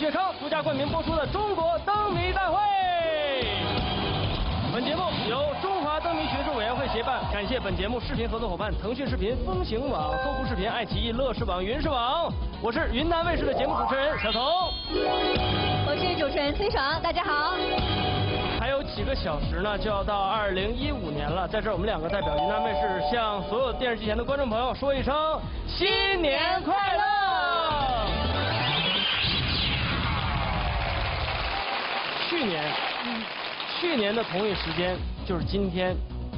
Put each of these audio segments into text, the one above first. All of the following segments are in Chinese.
雪超独家冠名播出的《中国灯谜大会》。本节目由中华灯谜学术委员会协办，感谢本节目视频合作伙伴腾讯视频、风行网、搜狐视频、爱奇艺、乐视网、云视网。我是云南卫视的节目主持人小童，我是主持人崔爽，大家好。还有几个小时呢，就要到2015年了，在这儿我们两个代表云南卫视向所有电视机前的观众朋友说一声新年快乐。去年的同一时间就是今天，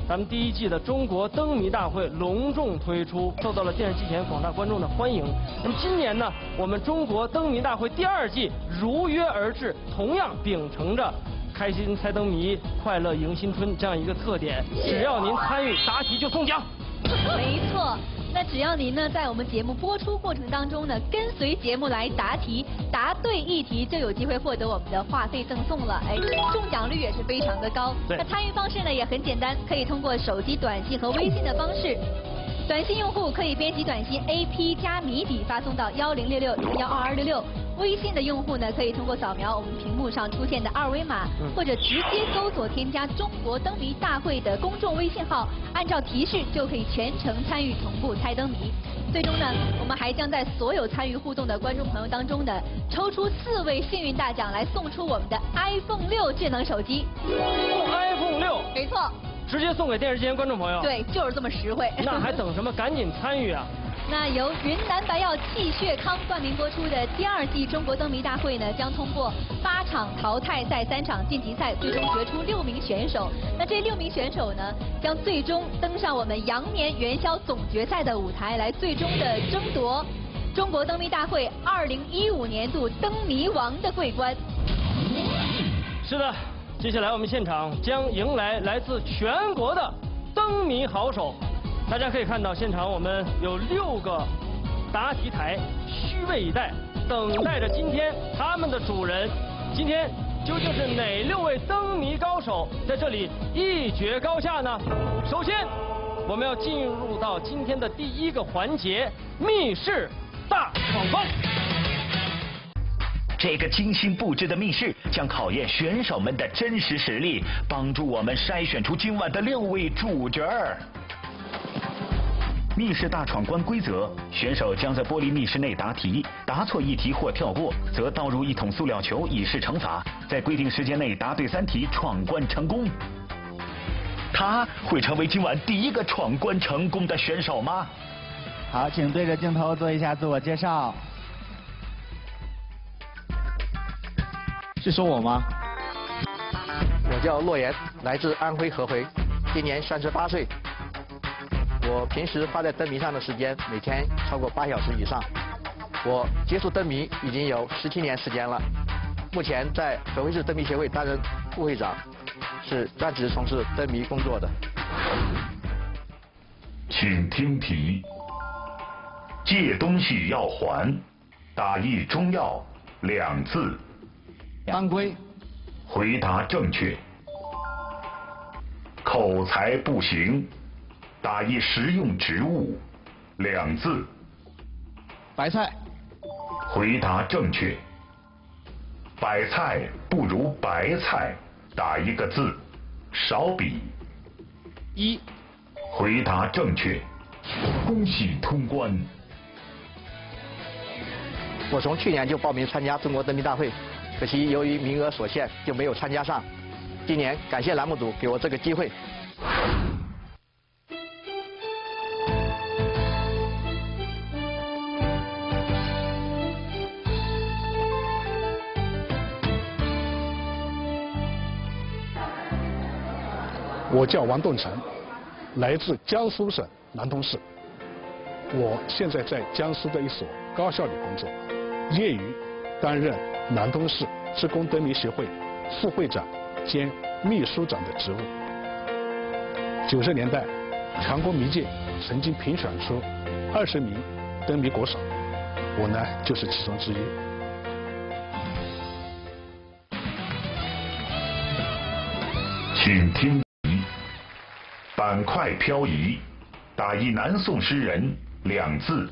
咱们第一季的中国灯谜大会隆重推出，受到了电视机前广大观众的欢迎。那么今年呢，我们中国灯谜大会第二季如约而至，同样秉承着开心猜灯谜、快乐迎新春这样一个特点，只要您参与答题就送奖。没错。那只要您呢，在我们节目播出过程当中呢，跟随节目来答题，答对一题就有机会获得我们的话费赠送了。哎，中奖率也是非常的高。那参与方式呢也很简单，可以通过手机短信和微信的方式。短信用户可以编辑短信 AP 加谜底发送到1066012266，微信的用户呢可以通过扫描我们屏幕上出现的二维码，或者直接搜索添加中国灯谜大会的公众微信号，按照提示就可以全程参与同步猜灯谜。最终呢，我们还将在所有参与互动的观众朋友当中呢，抽出4位幸运大奖来送出我们的 iPhone 6智能手机。iPhone 6，没错。直接送给电视机前观众朋友，对，就是这么实惠。那还等什么？赶紧参与啊！那由云南白药气血康冠名播出的第二季中国灯谜大会呢，将通过8场淘汰赛、3场晋级赛，最终决出6名选手。那这6名选手呢，将最终登上我们羊年元宵总决赛的舞台，来最终的争夺中国灯谜大会2015年度灯谜王的桂冠。是的。接下来我们现场将迎来来自全国的灯谜好手，大家可以看到现场我们有6个答题台，虚位以待，等待着今天他们的主人。今天究竟是哪6位灯谜高手在这里一决高下呢？首先，我们要进入到今天的第1个环节——密室大闯关。这个精心布置的密室将考验选手们的真实实力，帮助我们筛选出今晚的6位主角。密室大闯关规则：选手将在玻璃密室内答题，答错1题或跳过，则倒入1桶塑料球以示惩罚。在规定时间内答对3题，闯关成功。他会成为今晚第1个闯关成功的选手吗？好，请对着镜头做一下自我介绍。是说我吗？我叫洛言，来自安徽合肥，今年38岁。我平时花在灯谜上的时间每天超过8小时以上。我接触灯谜已经有17年时间了，目前在合肥市灯谜协会担任副会长，是专职从事灯谜工作的。请听题：借东西要还，打一中药2字。当归。回答正确。口才不行，打一食用植物2字。白菜。回答正确。白菜不如白菜，打1个字。少笔。1。回答正确。恭喜通关。我从去年就报名参加中国灯谜大会。可惜由于名额所限就没有参加上，今年感谢栏目组给我这个机会。我叫王栋成，来自江苏省南通市，我现在在江苏的一所高校里工作，业余担任南通市职工灯谜协会副会长兼秘书长的职务。90年代，全国谜界曾经评选出20名灯谜国手，我呢就是其中之一。请听题：板块漂移，打一南宋诗人2字。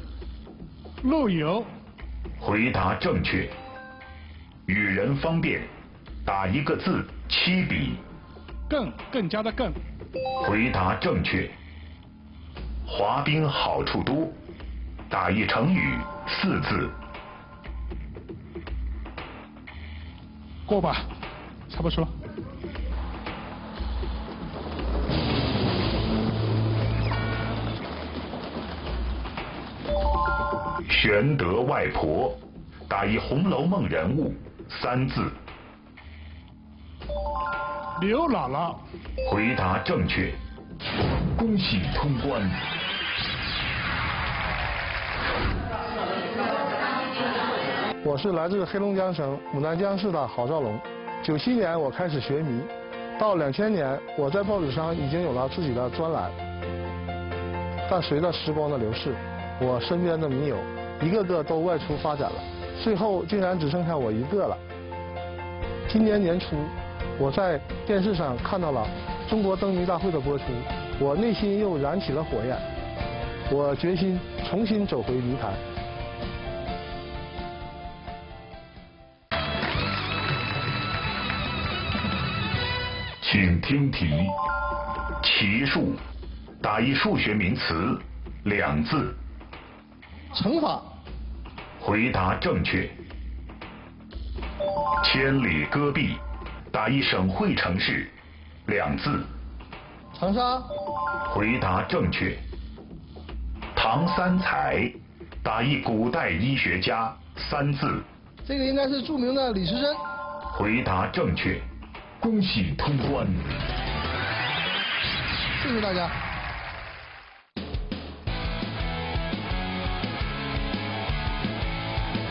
陆游。回答正确。与人方便，打一个字7笔。更加的更。回答正确。滑冰好处多，打一成语4字。过吧，差不多。 玄德外婆，打一《红楼梦》人物3字。刘姥姥。回答正确，恭喜通关。我是来自黑龙江省牡丹江市的郝兆龙。97年我开始学迷，到2000年我在报纸上已经有了自己的专栏。但随着时光的流逝，我身边的迷友 一个个都外出发展了，最后竟然只剩下我一个了。今年年初，我在电视上看到了中国灯谜大会的播出，我内心又燃起了火焰，我决心重新走回谜坛。请听题：奇数，打一数学名词2字。乘法。 回答正确。千里戈壁，打一省会城市2字。长沙。回答正确。唐三彩，打一古代医学家3字。这个应该是著名的李时珍。回答正确，恭喜通关。谢谢大家。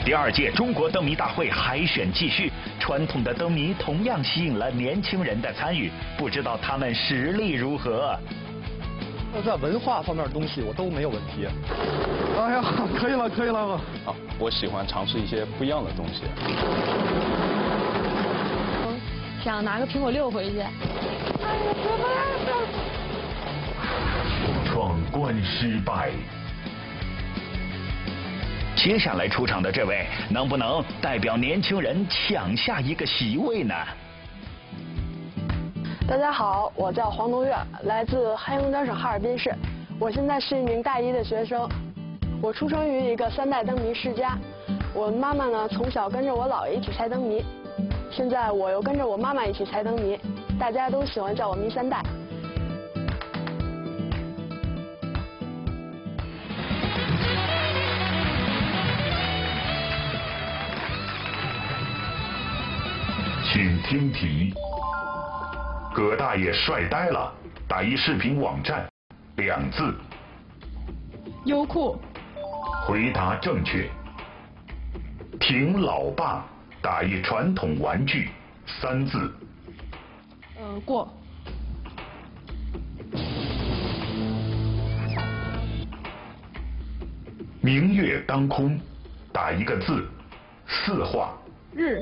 第2届中国灯谜大会海选继续，传统的灯谜同样吸引了年轻人的参与，不知道他们实力如何？在文化方面的东西我都没有问题。哎呀，可以了吗？啊，我喜欢尝试一些不一样的东西。想拿个苹果6回去。闯关失败。 接下来出场的这位，能不能代表年轻人抢下一个席位呢？大家好，我叫黄东岳，来自黑龙江省哈尔滨市。我现在是一名大一的学生。我出生于一个3代灯谜世家。我妈妈呢，从小跟着我姥爷一起猜灯谜，现在我又跟着我妈妈一起猜灯谜，大家都喜欢叫我“迷3代”。 请听题：葛大爷帅呆了，打一视频网站2字。优酷。回答正确。挺老爸，打一传统玩具3字。过。明月当空，打一个字4画。日。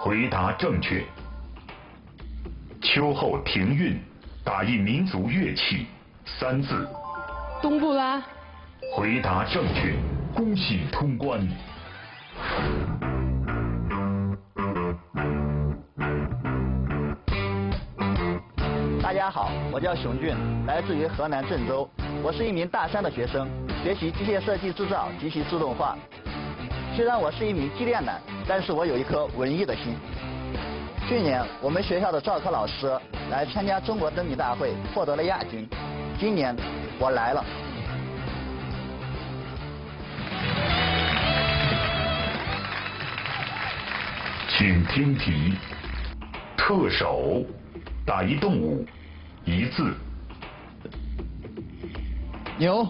回答正确。秋后停运，打一民族乐器3字。冬不拉。回答正确，恭喜通关。大家好，我叫熊俊，来自于河南郑州，我是一名大3的学生，学习机械设计制造及其自动化。虽然我是一名机电男， 但是我有一颗文艺的心。去年我们学校的赵科老师来参加中国灯谜大会，获得了亚军。今年我来了。请听题：特首，打一动物1字。牛。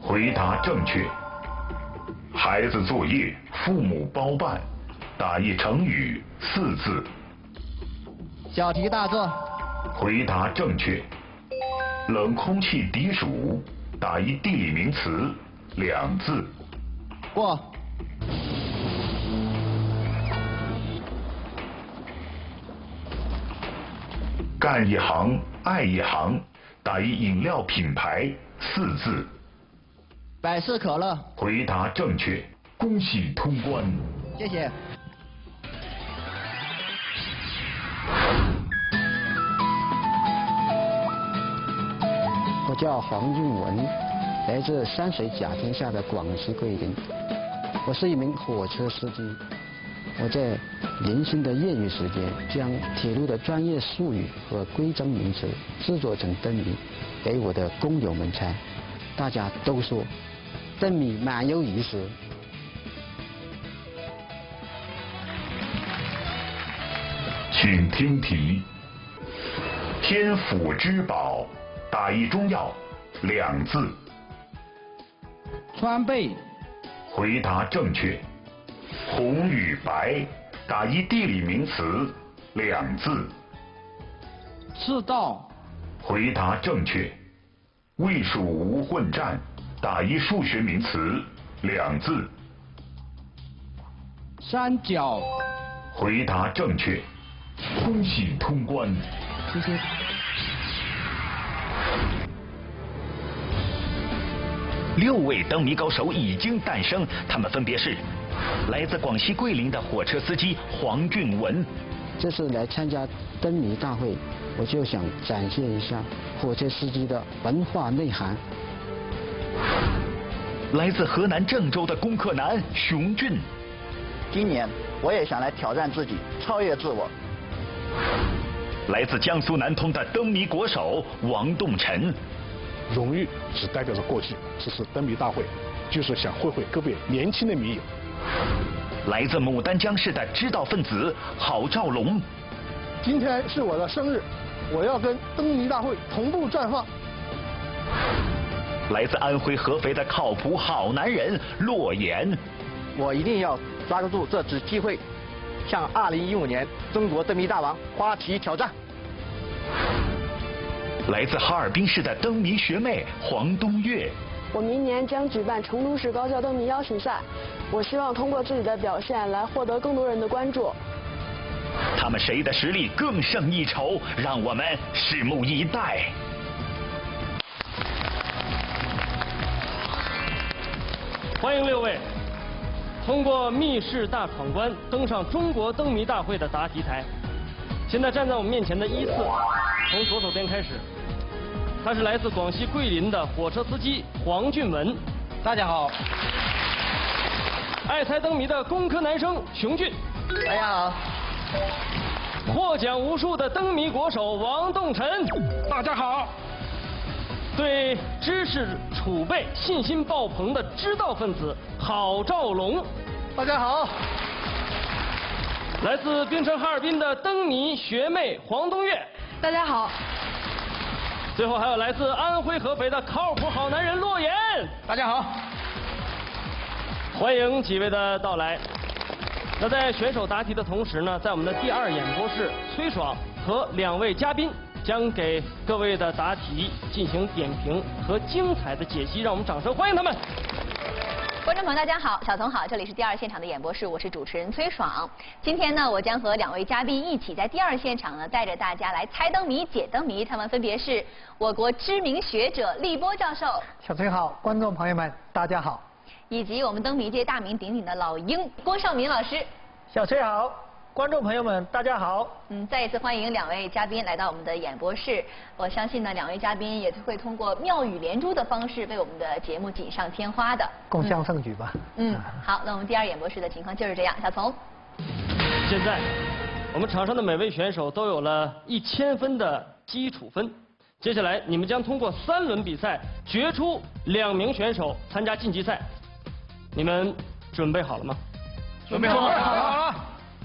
回答正确。孩子作业，父母包办， 打一成语4字。小题大做。回答正确。冷空气低暑，打一地理名词2字。过。干一行爱一行，打一饮料品牌4字。百事可乐。回答正确，恭喜通关。谢谢。我叫黄韵文，来自三水甲天下的广西桂林。我是一名火车司机，我在零星的业余时间，将铁路的专业术语和规章名词制作成灯谜，给我的工友们猜。大家都说，灯谜蛮有意思。 请听题：天府之宝，打一中药，两字。川贝。回答正确。红与白，打一地理名词，两字。赤道。回答正确。魏蜀吴混战，打一数学名词，两字。三角。回答正确。 恭喜通关！谢谢。6位灯谜高手已经诞生，他们分别是来自广西桂林的火车司机黄俊文。这次来参加灯谜大会，我就想展现一下火车司机的文化内涵。来自河南郑州的工科男熊俊。今年我也想来挑战自己，超越自我。 来自江苏南通的灯谜国手王栋晨，荣誉只代表着过去，这次灯谜大会就是想会会各位年轻的谜友。来自牡丹江市的知道分子郝兆龙，今天是我的生日，我要跟灯谜大会同步绽放。来自安徽合肥的靠谱好男人洛言，我一定要抓住这次机会。 向2015年中国灯谜大王花旗挑战。来自哈尔滨市的灯谜学妹黄冬月，我明年将举办成都市高校灯谜邀请赛，我希望通过自己的表现来获得更多人的关注。他们谁的实力更胜一筹？让我们拭目以待。欢迎6位。 通过密室大闯关登上中国灯谜大会的答题台，现在站在我们面前的依次，从左手边开始，他是来自广西桂林的火车司机黄俊文，大家好；爱猜灯谜的工科男生熊俊，大家好；获奖无数的灯谜国手王栋晨，大家好；对知识储备信心爆棚的知道分子。 郝兆龙，大家好。来自冰城哈尔滨的灯谜学妹黄冬月，大家好。最后还有来自安徽合肥的靠谱好男人洛言，大家好。欢迎几位的到来。那在选手答题的同时呢，在我们的第2演播室，崔爽和2位嘉宾将给各位的答题进行点评和精彩的解析，让我们掌声欢迎他们。 观众朋友，大家好，小童好，这里是第2现场的演播室，我是主持人崔爽。今天呢，我将和2位嘉宾一起在第2现场呢，带着大家来猜灯谜、解灯谜。他们分别是我国知名学者厉波教授，小崔好，观众朋友们大家好，以及我们灯谜界大名鼎鼎的老鹰郭少民老师，小崔好，观众朋友们大家好。再一次欢迎2位嘉宾来到我们的演播室。我相信呢，2位嘉宾也会通过妙语连珠的方式为我们的节目锦上添花的。共襄盛举吧。好，那我们第2演播室的情况就是这样。小丛，现在我们场上的每位选手都有了1000分的基础分。接下来你们将通过3轮比赛决出2名选手参加晋级赛。你们准备好了吗？准备好了。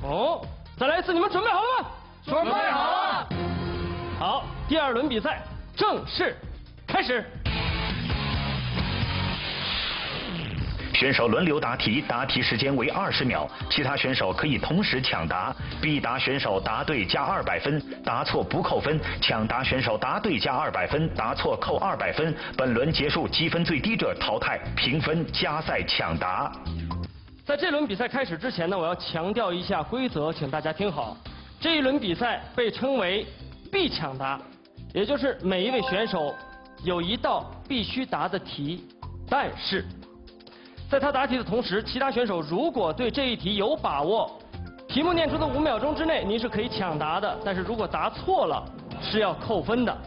哦，再来一次，你们准备好了吗？准备好了。好，第2轮比赛正式开始。选手轮流答题，答题时间为20秒，其他选手可以同时抢答。必答选手答对加200分，答错不扣分；抢答选手答对加200分，答错扣200分。本轮结束，积分最低者淘汰，评分加赛抢答。 在这轮比赛开始之前呢，我要强调一下规则，请大家听好。这一轮比赛被称为必抢答，也就是每一位选手有一道必须答的题，但是在他答题的同时，其他选手如果对这一题有把握，题目念出的5秒钟之内您是可以抢答的，但是如果答错了是要扣分的。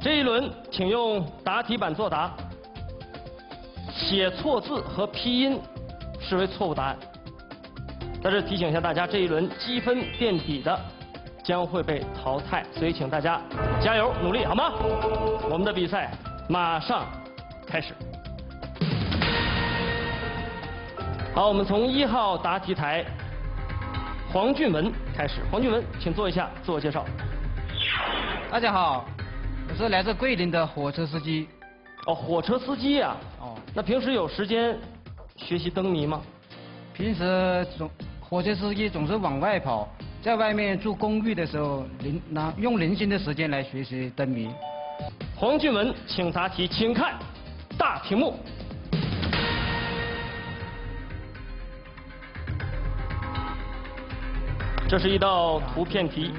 这一轮，请用答题板作答，写错字和拼音视为错误答案。在这提醒一下大家，这一轮积分垫底的将会被淘汰，所以请大家加油努力，好吗？我们的比赛马上开始。 好，我们从1号答题台黄俊文开始。黄俊文，请做一下自我介绍。大家好，我是来自桂林的火车司机。哦，火车司机呀、啊。哦。那平时有时间学习灯谜吗？平时火车司机总是往外跑，在外面住公寓的时候，用零星的时间来学习灯谜。黄俊文，请答题，请看大屏幕。 这是一道图片题，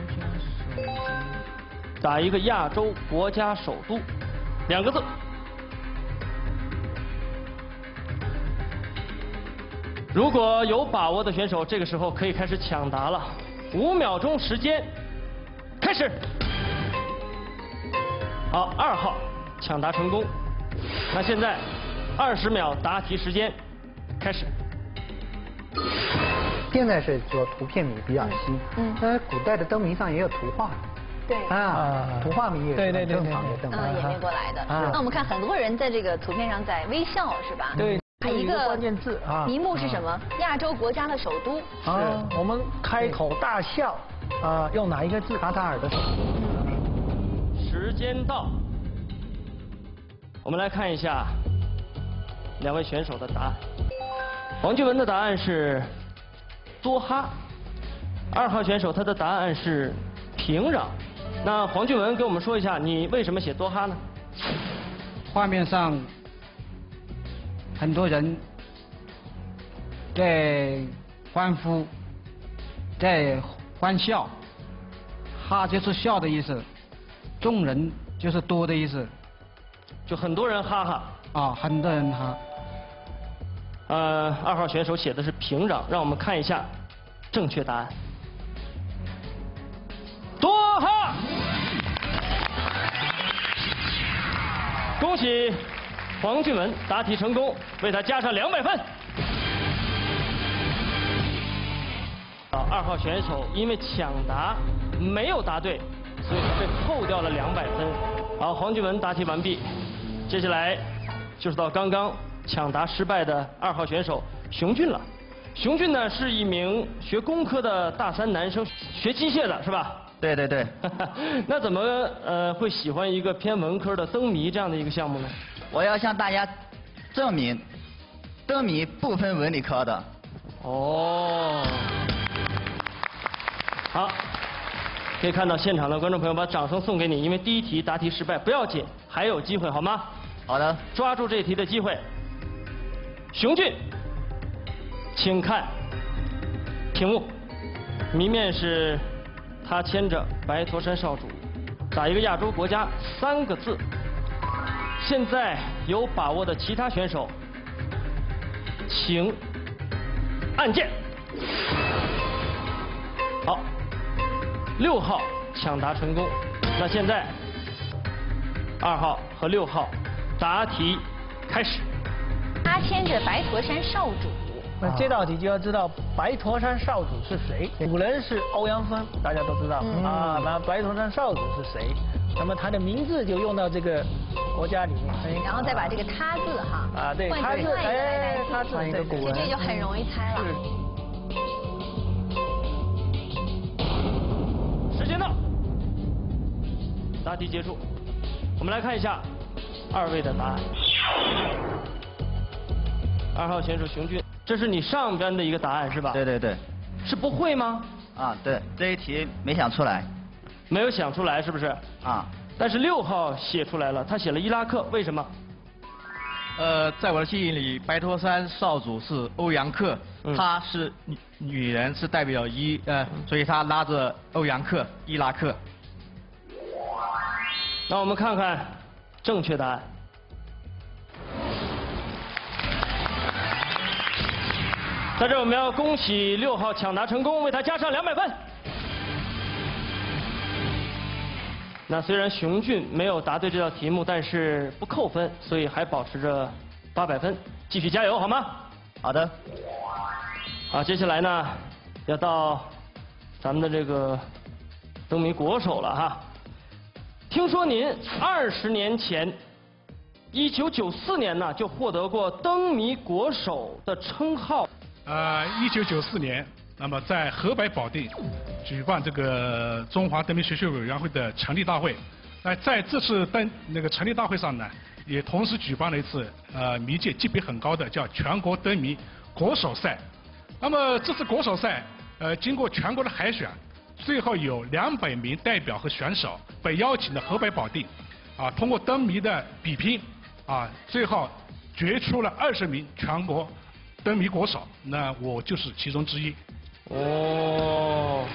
打一个亚洲国家首都，两个字。如果有把握的选手，这个时候可以开始抢答了。5秒钟时间，开始。好，2号抢答成功。那现在20秒答题时间，开始。 现在是做图片谜比较新，那古代的灯谜上也有图画，对啊，图画谜也是很正常的灯谜，演变过来的。那我们看很多人在这个图片上在微笑，是吧？对，一个关键字啊，题目是什么？亚洲国家的首都。啊，我们开口大笑啊，用哪一个字？卡塔尔的首都。时间到，我们来看一下两位选手的答案。黄俊文的答案是。 多哈，2号选手他的答案是平壤。那黄俊文给我们说一下，你为什么写多哈呢？画面上很多人在欢呼，在欢笑，哈就是笑的意思，众人就是多的意思，就很多人哈哈。啊，很多人哈。 2号选手写的是平壤，让我们看一下正确答案。多哈，恭喜黄俊文答题成功，为他加上200分。啊，2号选手因为抢答没有答对，所以被扣掉了200分。好，黄俊文答题完毕，接下来就是到刚刚。 抢答失败的2号选手熊俊了。熊俊呢是一名学工科的大三男生，学机械的是吧？对对对。那怎么会喜欢一个偏文科的灯谜这样的一个项目呢？我要向大家证明，灯谜不分文理科的。哦。好，可以看到现场的观众朋友把掌声送给你，因为第一题答题失败不要紧，还有机会好吗？好的，抓住这题的机会。 熊俊，请看屏幕，谜面是他牵着白驼山少主，打一个亚洲国家3个字。现在有把握的其他选手，请按键。好，6号抢答成功。那现在2号和6号答题开始。 他牵着白驼山少主。那这道题就要知道白驼山少主是谁。古人是欧阳锋，大家都知道、啊。那白驼山少主是谁？那么他的名字就用到这个国家里面。哎、然后再把这个“他”字哈。啊，对，他字，哎，他字，对，所以这就很容易猜了。时间到，答题结束。我们来看一下2位的答案。 2号选手熊俊，这是你上边的一个答案是吧？对对对，是不会吗？啊，对，这一题没想出来，没有想出来是不是？啊，但是6号写出来了，他写了伊拉克，为什么？在我的记忆里，白驼山少主是欧阳克，她是女人，是代表所以她拉着欧阳克，伊拉克。那我们看看正确答案。 在这我们要恭喜6号抢答成功，为他加上200分。那虽然熊俊没有答对这道题目，但是不扣分，所以还保持着800分，继续加油好吗？好的。好，接下来呢，要到咱们的这个灯谜国手了哈。听说您20年前，1994年呢就获得过灯谜国手的称号。1994年。 那么，在河北保定举办这个中华灯谜学习委员会的成立大会，那在这次成立大会上呢，也同时举办了一次谜界级别很高的叫全国灯谜国手赛。那么这次国手赛，经过全国的海选，最后有200名代表和选手被邀请到河北保定，啊，通过灯谜的比拼，啊，最后决出了20名全国灯谜国手，那我就是其中之一。 哦，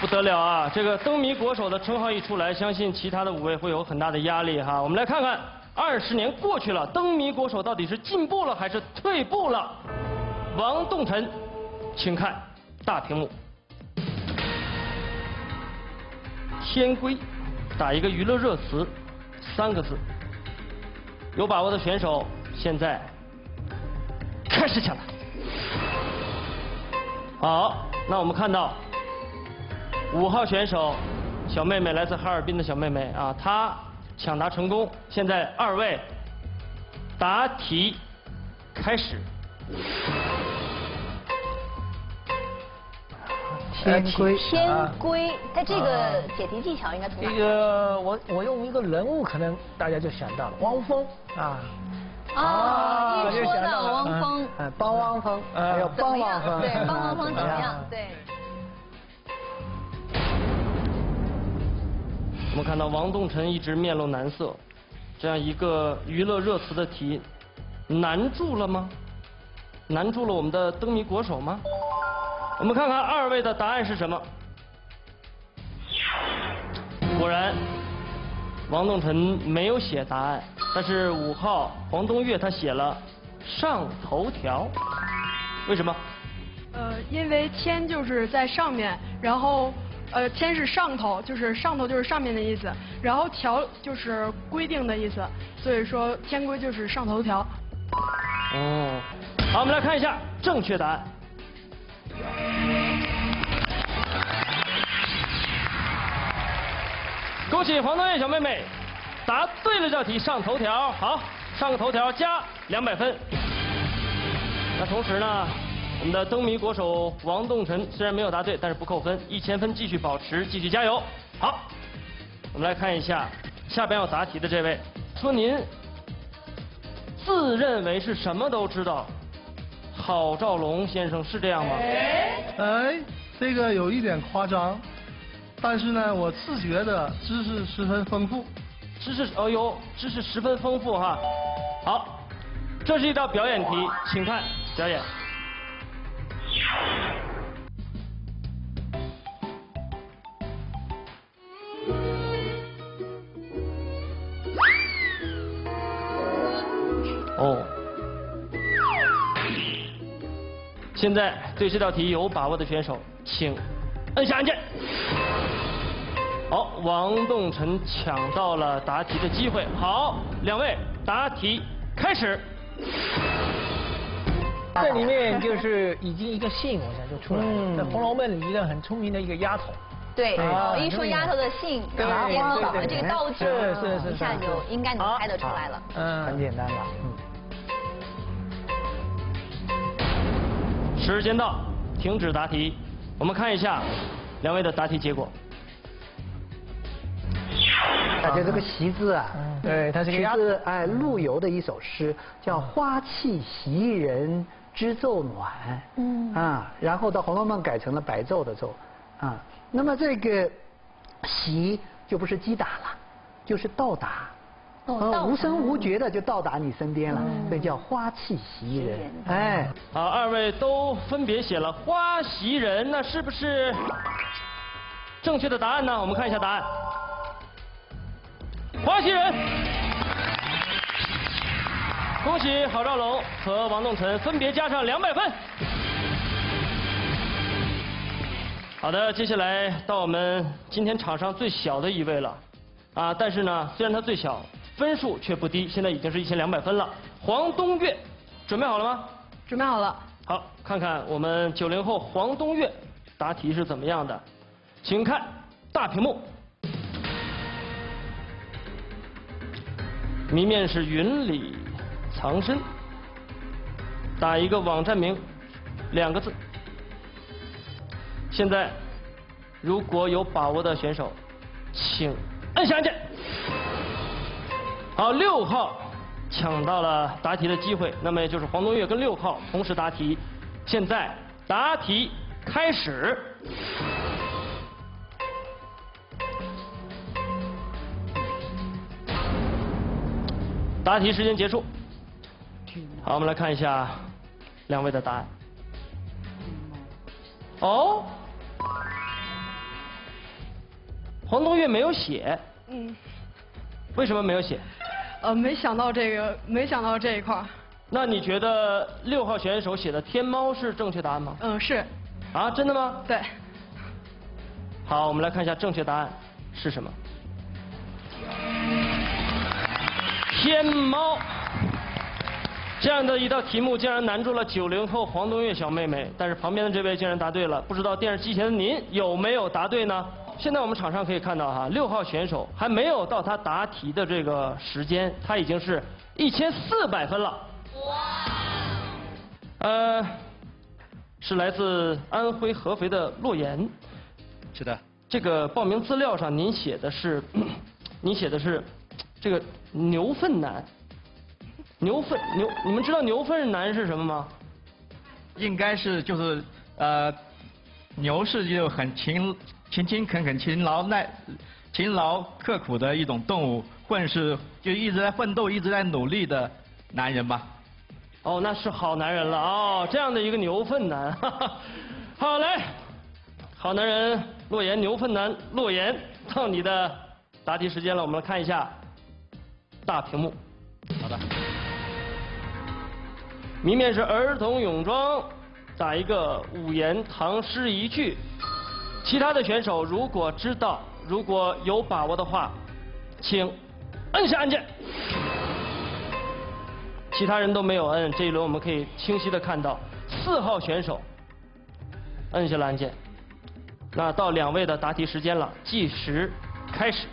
不得了啊！这个灯谜国手的称号一出来，相信其他的5位会有很大的压力哈。我们来看看，20年过去了，灯谜国手到底是进步了还是退步了？王洞晨，请看大屏幕。天规，打一个娱乐热词，3个字。有把握的选手，现在开始抢答。 好，那我们看到5号选手小妹妹，来自哈尔滨的小妹妹啊，她抢答成功。现在2位答题开始。天规，他这个解题技巧应该从哪？这个我用一个人物，可能大家就想到了汪峰啊。 啊，一说到汪峰，帮汪峰，还有帮汪峰，对，帮汪峰怎么样？对。我们看到王洞晨一直面露难色，这样一个娱乐热词的题，难住了吗？难住了我们的灯谜国手吗？我们看看2位的答案是什么。果然，王洞晨没有写答案。 但是5号黄东岳他写了上头条，为什么？因为天就是在上面，然后天是上头，就是上头就是上面的意思，然后条就是规定的意思，所以说天规就是上头条。哦，好，我们来看一下正确答案。恭喜黄东岳小妹妹。 答对了这题，上头条，好，上个头条加200分。那同时呢，我们的灯谜国手王洞晨虽然没有答对，但是不扣分，1000分继续保持，继续加油。好，我们来看一下下边要答题的这位，说您自认为是什么都知道，郝兆龙先生是这样吗？哎，这个有一点夸张，但是呢，我自觉的知识十分丰富。 知识十分丰富哈。好，这是一道表演题，请看表演。哦，现在对这道题有把握的选手，请摁下按键。 好，王洞晨抢到了答题的机会。好，2位答题开始。这里面就是已经一个姓，我想就出来了。在《红楼梦》里一个很出名的一个丫头。对，一说丫头的姓，然后编造好的这个道具，一下就应该能猜得出来了。嗯，很简单吧？嗯。时间到，停止答题。我们看一下2位的答题结果。 感觉这个习字啊，对，它是取自哎陆游的一首诗，叫“花气袭人知昼暖”，嗯啊，然后到《红楼梦》改成了白昼的昼，啊，那么这个袭就不是击打了，就是到达，无声无觉的就到达你身边了，所以叫花气袭人。哎，好，2位都分别写了花袭人，那是不是正确的答案呢？我们看一下答案。 花袭人，恭喜郝兆龙和王洞晨分别加上200分。好的，接下来到我们今天场上最小的一位了，啊，但是呢，虽然他最小，分数却不低，现在已经是1200分了。黄东岳，准备好了吗？准备好了。好，看看我们90后黄东岳答题是怎么样的，请看大屏幕。 谜面是云里藏身，打一个网站名，2个字。现在如果有把握的选手，请按下按键。好，6号抢到了答题的机会，那么也就是黄东岳跟6号同时答题。现在答题开始。 答题时间结束。好，我们来看一下两位的答案。哦，黄东岳没有写。嗯。为什么没有写？没想到这个，没想到这一块。那你觉得6号选手写的天猫是正确答案吗？嗯，是。啊，真的吗？对。好，我们来看一下正确答案是什么。 天猫这样的一道题目，竟然难住了90后黄东岳小妹妹。但是旁边的这位竟然答对了，不知道电视机前的您有没有答对呢？现在我们场上可以看到哈，6号选手还没有到他答题的这个时间，他已经是1400分了。哇！是来自安徽合肥的洛言。是的。这个报名资料上您写的是，这个。 牛粪男，你们知道牛粪男是什么吗？应该是就是牛是就很勤劳刻苦的一种动物，混是就一直在奋斗、一直在努力的男人吧。哦，那是好男人了哦，这样的一个牛粪男，哈哈好来，好男人洛言，牛粪男洛言，到你的答题时间了，我们来看一下。 大屏幕，好的。谜面是儿童泳装，打一个5言唐诗一句。其他的选手如果知道，如果有把握的话，请摁下按键。其他人都没有摁，这一轮我们可以清晰的看到，4号选手摁下了按键。那到两位的答题时间了，计时开始。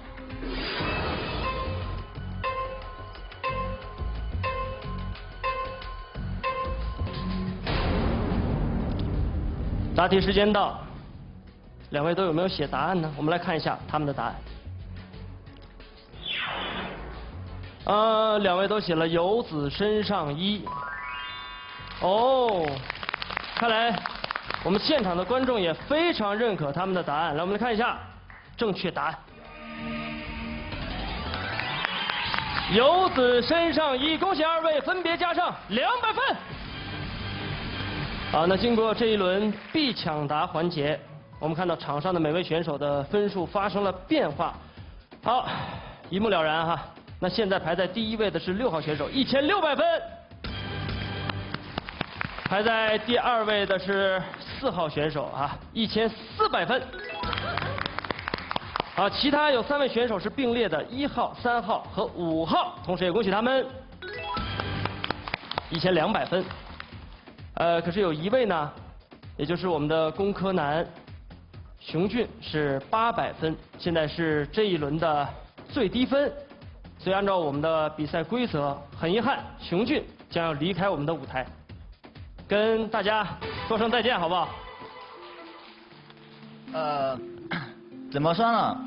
答题时间到，两位都有没有写答案呢？我们来看一下他们的答案。两位都写了游子身上衣。哦，看来我们现场的观众也非常认可他们的答案。来，我们来看一下正确答案。游子身上衣，恭喜2位分别加上200分。 好，那经过这一轮必抢答环节，我们看到场上的每位选手的分数发生了变化。好，一目了然哈。那现在排在第1位的是6号选手，1600分；排在第2位的是4号选手啊，1400分。好，其他有3位选手是并列的，1号、3号和5号，同时也恭喜他们1200分。 可是有1位呢，也就是我们的工科男熊俊是800分，现在是这一轮的最低分，所以按照我们的比赛规则，很遗憾，熊俊将要离开我们的舞台，跟大家说声再见，好不好？怎么说呢？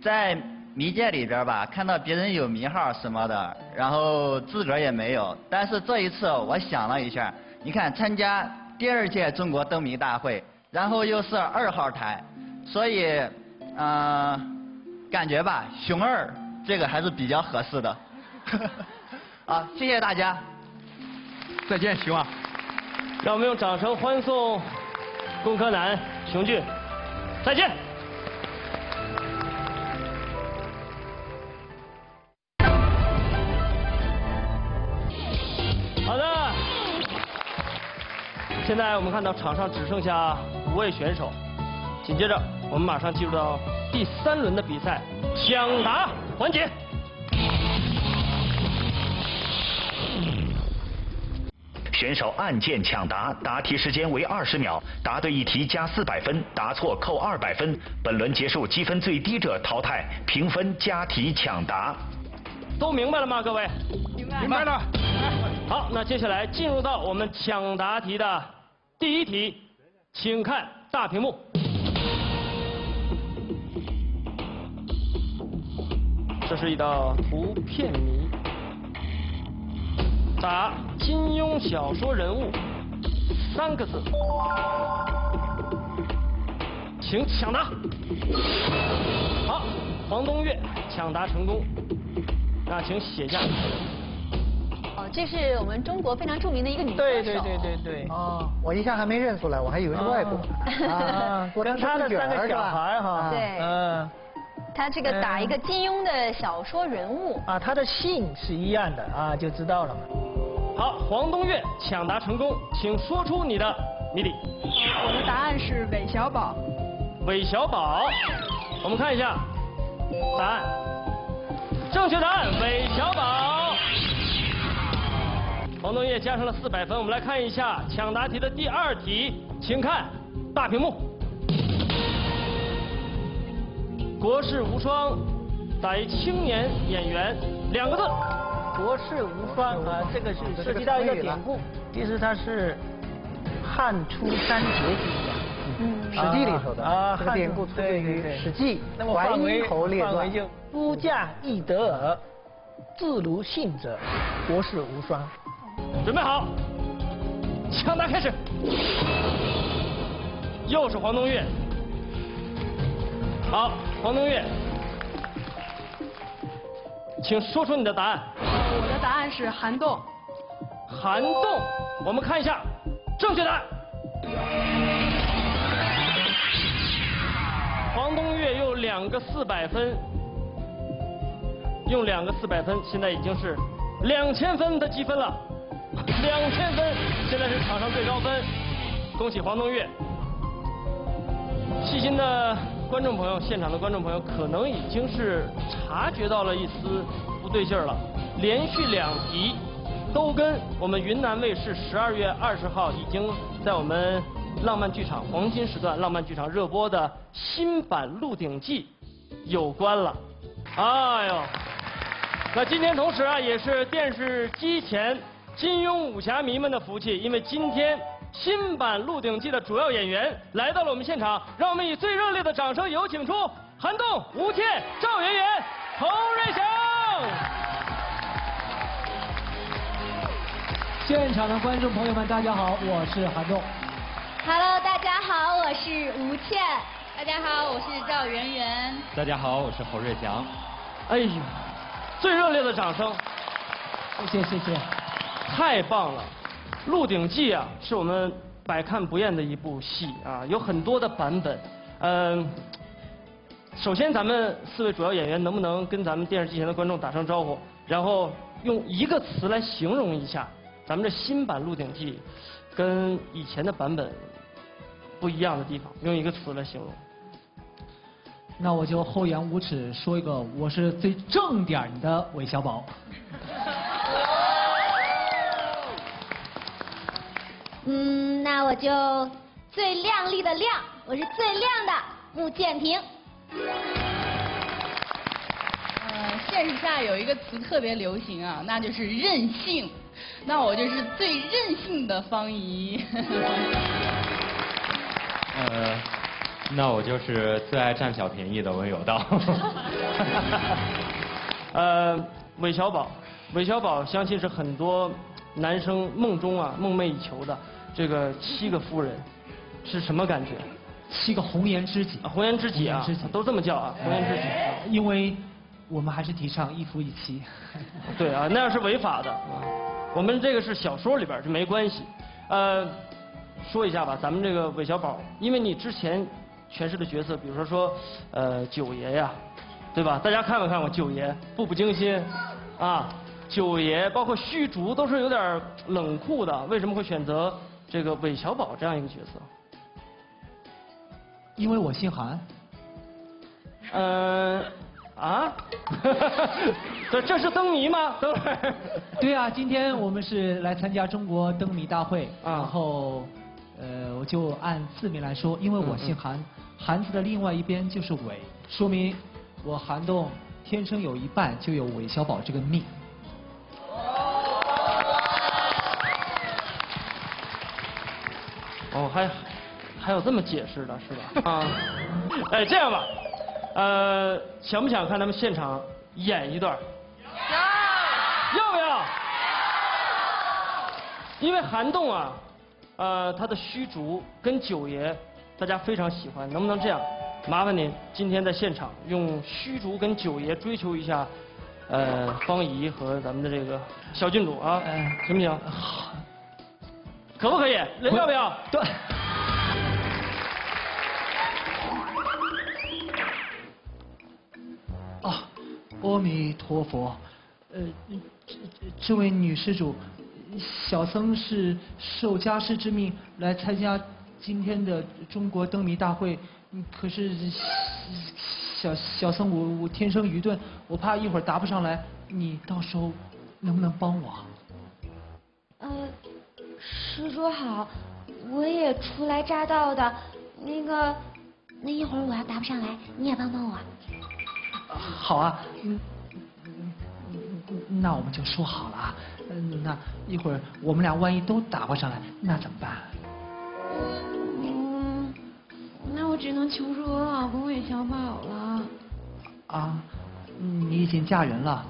在迷界里边吧，看到别人有迷号什么的。 然后自个儿也没有，但是这一次我想了一下，你看参加第2届中国灯谜大会，然后又是2号台，所以感觉吧，熊2这个还是比较合适的。啊，谢谢大家，再见熊2，让我们用掌声欢送工科男熊俊，再见。现在我们看到场上只剩下位选手。紧接着，我们马上进入到第三轮的比赛——抢答环节。 选手按键抢答，答题时间为20秒，答对一题加400分，答错扣200分。本轮结束，积分最低者淘汰，评分加题抢答。都明白了吗，各位？明白了。明白了。好，那接下来进入到我们抢答题的第一题，请看大屏幕。这是一道图片谜。 答金庸小说人物3个字，请抢答。好，黄东岳抢答成功，那请写下。哦，这是我们中国非常著名的一个女歌手。对对对对对。哦，我一下还没认出来，我还以为是外国。啊，跟他的3个小孩哈。对。嗯。 他这个打一个金庸的小说人物啊，他的姓是一样的啊，就知道了嘛。好，黄东岳抢答成功，请说出你的谜底。我的答案是韦小宝。韦小宝，我们看一下答案，正确答案韦小宝。黄东岳加上了400分，我们来看一下抢答题的第2题，请看大屏幕。 国士无双，打一青年演员2个字。国士无双啊，这个是涉及到一个典故，其实它是汉初三杰之一，《史记》里头的啊，这个典故出自于《史记》。那么范围就夫嫁易得尔，自如信者，国士无双。准备好，抢答开始。又是黄东岳。 好，黄东岳，请说出你的答案。我的答案是涵洞。涵洞，我们看一下正确答案。黄东岳用2个400分，用2个400分，现在已经是2000分的积分了。2000分，现在是场上最高分，恭喜黄东岳。细心的。 观众朋友，现场的观众朋友可能已经是察觉到了一丝不对劲儿了。连续2题都跟我们云南卫视12月20号已经在我们浪漫剧场黄金时段浪漫剧场热播的新版《鹿鼎记》有关了。哎呦，那今天同时啊，也是电视机前金庸武侠迷们的福气，因为今天。 新版《鹿鼎记》的主要演员来到了我们现场，让我们以最热烈的掌声有请出韩栋、吴倩、赵媛媛、侯瑞翔。现场的观众朋友们，大家好，我是韩栋。Hello， 大家好，我是吴倩。大家好，我是赵媛媛。大家好，我是侯瑞翔。哎呦，最热烈的掌声！谢谢谢谢，太棒了。 《鹿鼎记》啊，是我们百看不厌的一部戏啊，有很多的版本。首先咱们4位主要演员能不能跟咱们电视机前的观众打声招呼，然后用1个词来形容一下咱们这新版《鹿鼎记》跟以前的版本不一样的地方，用1个词来形容。那我就厚颜无耻说一个，我是最正点的韦小宝。嗯，那我就最靓丽的亮，我是最靓的穆剑平。现实下有一个词特别流行啊，那就是任性。那我就是最任性的方怡。那我就是最爱占小便宜的文有道。韦小宝，韦小宝相信是很多男生梦中啊梦寐以求的。 这个7个夫人是什么感觉？7个红颜知己，红颜知己啊，都这么叫啊，红颜知己。因为我们还是提倡一夫一妻。对啊，那样是违法的啊。我们这个是小说里边，这没关系。说一下吧，咱们这个韦小宝，因为你之前诠释的角色，比如说九爷呀，对吧？大家看没看过九爷？步步惊心啊，九爷包括虚竹都是有点冷酷的，为什么会选择？ 这个韦小宝这样一个角色，因为我姓韩。啊？这是灯谜吗？等会儿。对啊，今天我们是来参加中国灯谜大会，然后我就按字面来说，因为我姓韩，韩字的另外一边就是伟，说明我韩栋天生有一半就有韦小宝这个命。 哦，还有这么解释的是吧？啊，哎，这样吧，想不想看咱们现场演一段？要不要？因为韩栋啊，他的虚竹跟九爷大家非常喜欢，能不能这样？麻烦您今天在现场用虚竹跟九爷追求一下，方怡和咱们的这个小郡主啊，行不行？好。 可不可以？人要不要？对。啊，阿弥陀佛。这位女施主，小僧是受家师之命来参加今天的中国灯谜大会，可是小僧我天生愚钝，我怕一会儿答不上来，你到时候能不能帮我？ 师叔好，我也初来乍到的，那一会儿我要答不上来，你也帮帮我。好啊，那我们就说好了啊，那一会儿我们俩万一都答不上来，那怎么办？那我只能求助我老公韦小宝了。啊，你已经嫁人了。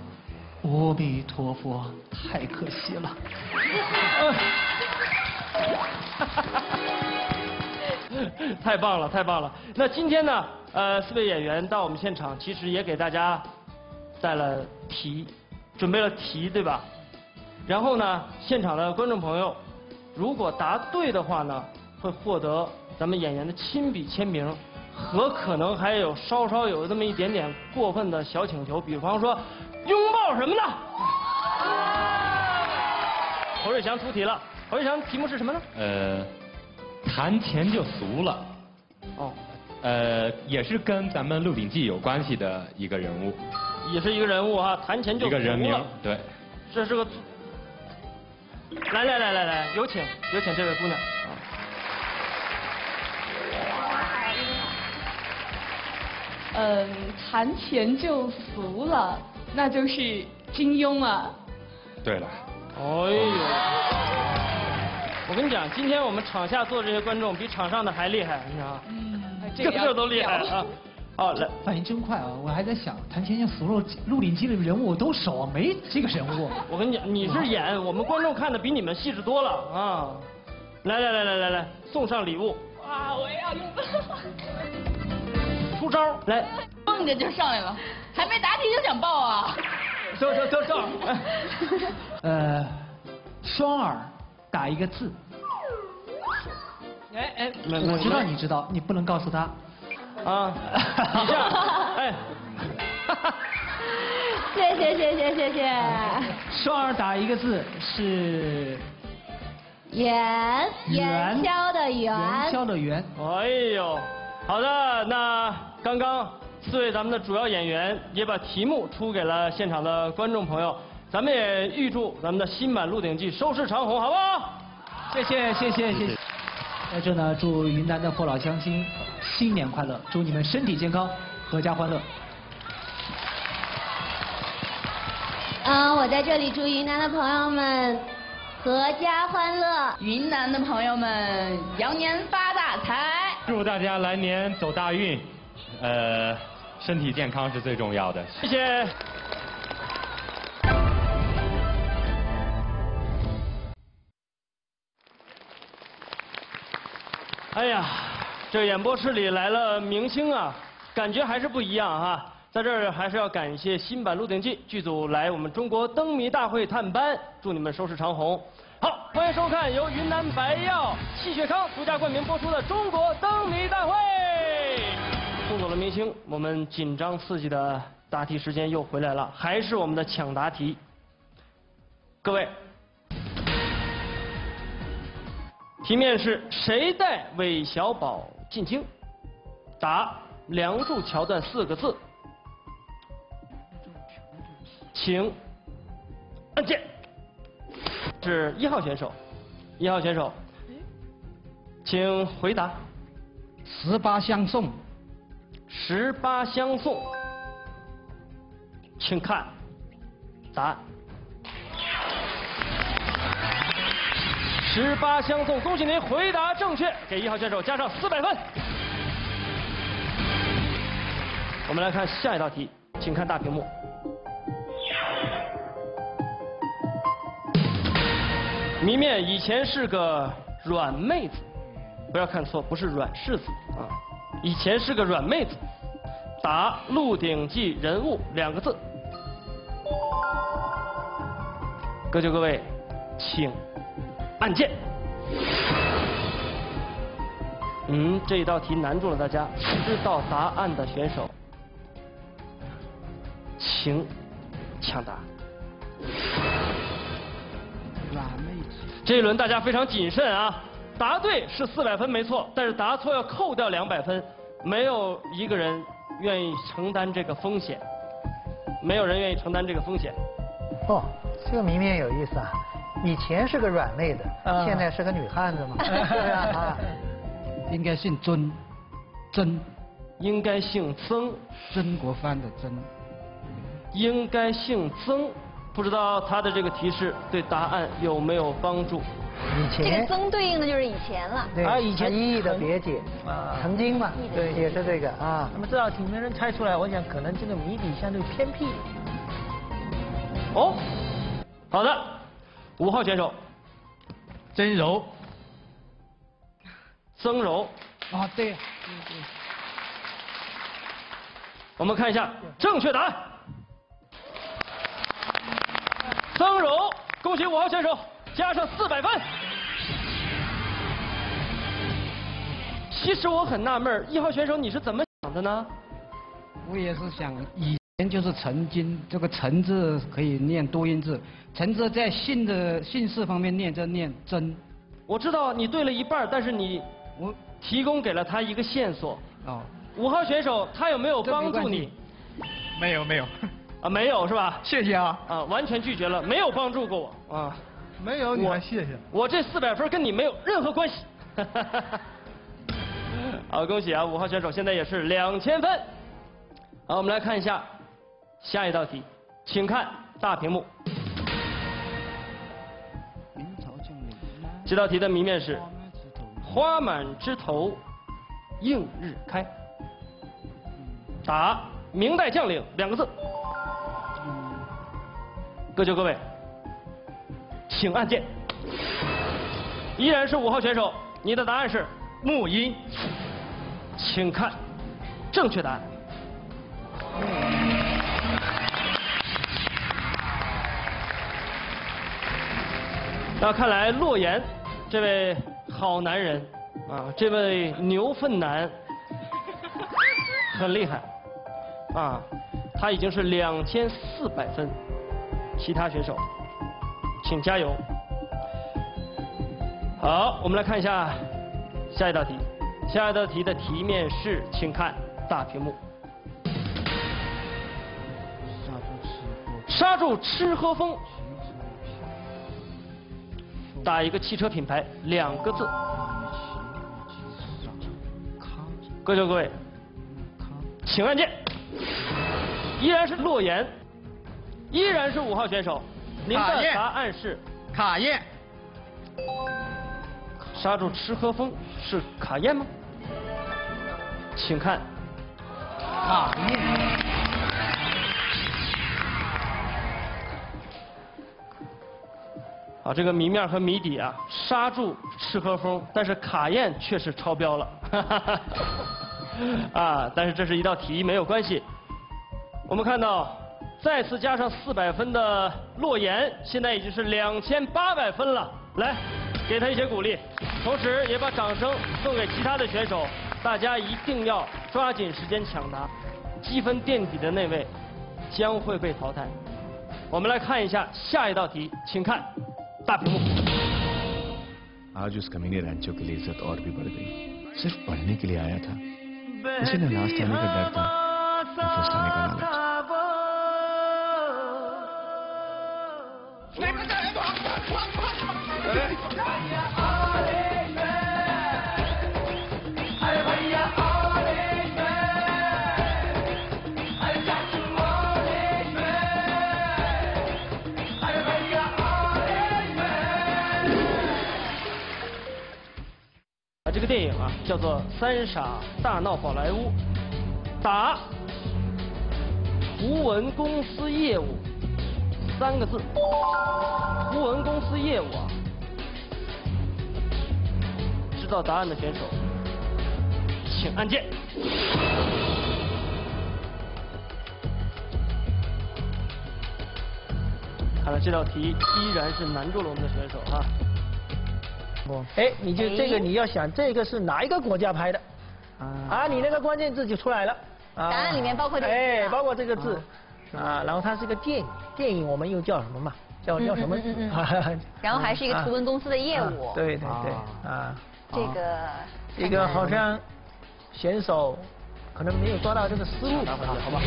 阿弥陀佛，太可惜了。太棒了，太棒了。那今天呢，四位演员到我们现场，其实也给大家带了题，准备了题，对吧？然后呢，现场的观众朋友，如果答对的话呢，会获得咱们演员的亲笔签名。 和可能还有稍有那么一点点过分的小请求，比方说拥抱什么的。侯瑞翔出题了，侯瑞翔题目是什么呢？谈钱就俗了。哦。也是跟咱们《鹿鼎记》有关系的一个人物。也是一个人物啊，谈钱就俗了。一个人名，对。这是个。来，有请这位姑娘。 谈钱就俗了，那就是金庸啊。对了。哎呦！我跟你讲，今天我们场下坐这些观众比场上的还厉害，你知道吗？这都厉害啊！哦，来，反应真快啊！我还在想，谈钱就俗了，《鹿鼎记》里的人物我都熟啊，没这个人物。我跟你讲，你是演，我们观众看的比你们细致多了啊！来，送上礼物。哇，我也要拥抱。 出招来，蹦着就上来了，还没答题就想抱啊！走，双耳打一个字。哎，我知道你知道，你不能告诉他。啊，你这样，哎，谢谢。双耳打一个字是。 元宵的元。元宵的元。哎呦。 好的，那刚刚四位咱们的主要演员也把题目出给了现场的观众朋友，咱们也预祝咱们的新版《鹿鼎记》收视长虹，好不好？谢谢。在这呢，祝云南的父老乡亲新年快乐，祝你们身体健康，阖家欢乐。我在这里祝云南的朋友们阖家欢乐，云南的朋友们羊年发大财。 祝大家来年走大运，身体健康是最重要的。谢谢。哎呀，这演播室里来了明星啊，感觉还是不一样啊。在这儿还是要感谢新版《鹿鼎记》剧组来我们中国灯谜大会探班，祝你们收视长虹。 好，欢迎收看由云南白药气血康独家冠名播出的《中国灯谜大会》。送走了明星，我们紧张刺激的答题时间又回来了，还是我们的抢答题。各位，题面是谁带韦小宝进京？答梁祝桥段四个字，请按键。是一号选手，一号选手，请回答。十八相送，十八相送，请看答案。 十八相送，恭喜您回答正确，给一号选手加上400分。我们来看下一道题，请看大屏幕。谜面以前是个软妹子，不要看错，不是软柿子啊，以前是个软妹子。答《鹿鼎记》人物2个字。各就各位，请。 按键。这一道题难住了大家，知道答案的选手，请抢答。软妹子。这一轮大家非常谨慎啊，答对是400分没错，但是答错要扣掉200分，没有一个人愿意承担这个风险，没有人愿意承担这个风险。哦，这个谜面有意思啊。 以前是个软妹子，现在是个女汉子嘛？对啊，应该姓曾，曾，应该姓曾，曾国藩的曾，应该姓曾，不知道他的这个提示对答案有没有帮助？以前这个曾对应的就是以前了，对，以前意义的别解，曾经嘛，对，也是这个啊。那么这道题没人猜出来，我想可能这个谜底相对偏僻。哦，好的。 5号选手，曾柔，曾柔啊，对，我们看一下正确答案，曾柔，恭喜5号选手加上400分。其实我很纳闷，1号选手你是怎么想的呢？我也是想以。 就是曾经，这个“曾”字可以念多音字，“曾”字在姓的姓氏方面念就念“曾”。我知道你对了一半，但是我提供给了他一个线索。哦。5号选手他有没有帮助你？没有没有。啊，没有是吧？谢谢啊。啊，完全拒绝了，没有帮助过我啊。没有你还谢谢。我这400分跟你没有任何关系。好，恭喜啊！5号选手现在也是2000分。好，我们来看一下。 下一道题，请看大屏幕。这道题的谜面是：花满枝头映日开。答：明代将领2个字。各就各位，请按键。依然是5号选手，你的答案是沐音，请看正确答案。 那看来洛言这位好男人啊，这位牛粪男很厉害啊，他已经是2400分，其他选手请加油。好，我们来看一下下一道题，下一道题的题面是，请看大屏幕。刹住吃喝风。 打一个汽车品牌2个字，各就各位，请按键。依然是洛言，依然是5号选手，您的答案是卡宴。刹住吃喝风是卡宴吗？请看卡宴。啊，这个谜面和谜底啊，刹住吃喝风，但是卡宴确实超标了，啊，但是这是一道题，没有关系。我们看到，再次加上400分的洛言，现在已经是2800分了，来，给他一些鼓励，同时也把掌声送给其他的选手，大家一定要抓紧时间抢答，积分垫底的那位将会被淘汰。我们来看一下下一道题，请看。 大屏幕。आज उस कमीने रैंचो के लिए इज्जत और भी बढ़ गई। सिर्फ पढ़ने के लिए आया था। इसे ना लास्ट आने का डर था ना फर्स्ट आने का नॉलेज।这个电影啊，叫做《三傻大闹宝莱坞》，打胡文公司业务三个字。胡文公司业务啊，知道答案的选手，请按键。看来这道题依然是难住了我们的选手哈。 哎，你就这个你要想这个是哪一个国家拍的，啊，你那个关键字就出来了。答案里面包括这个字。哎，包括这个字，啊，然后它是个电影，电影我们又叫什么嘛？叫什么？然后还是一个图文公司的业务。对对对，啊，这个好像选手可能没有抓到这个思路，好吧？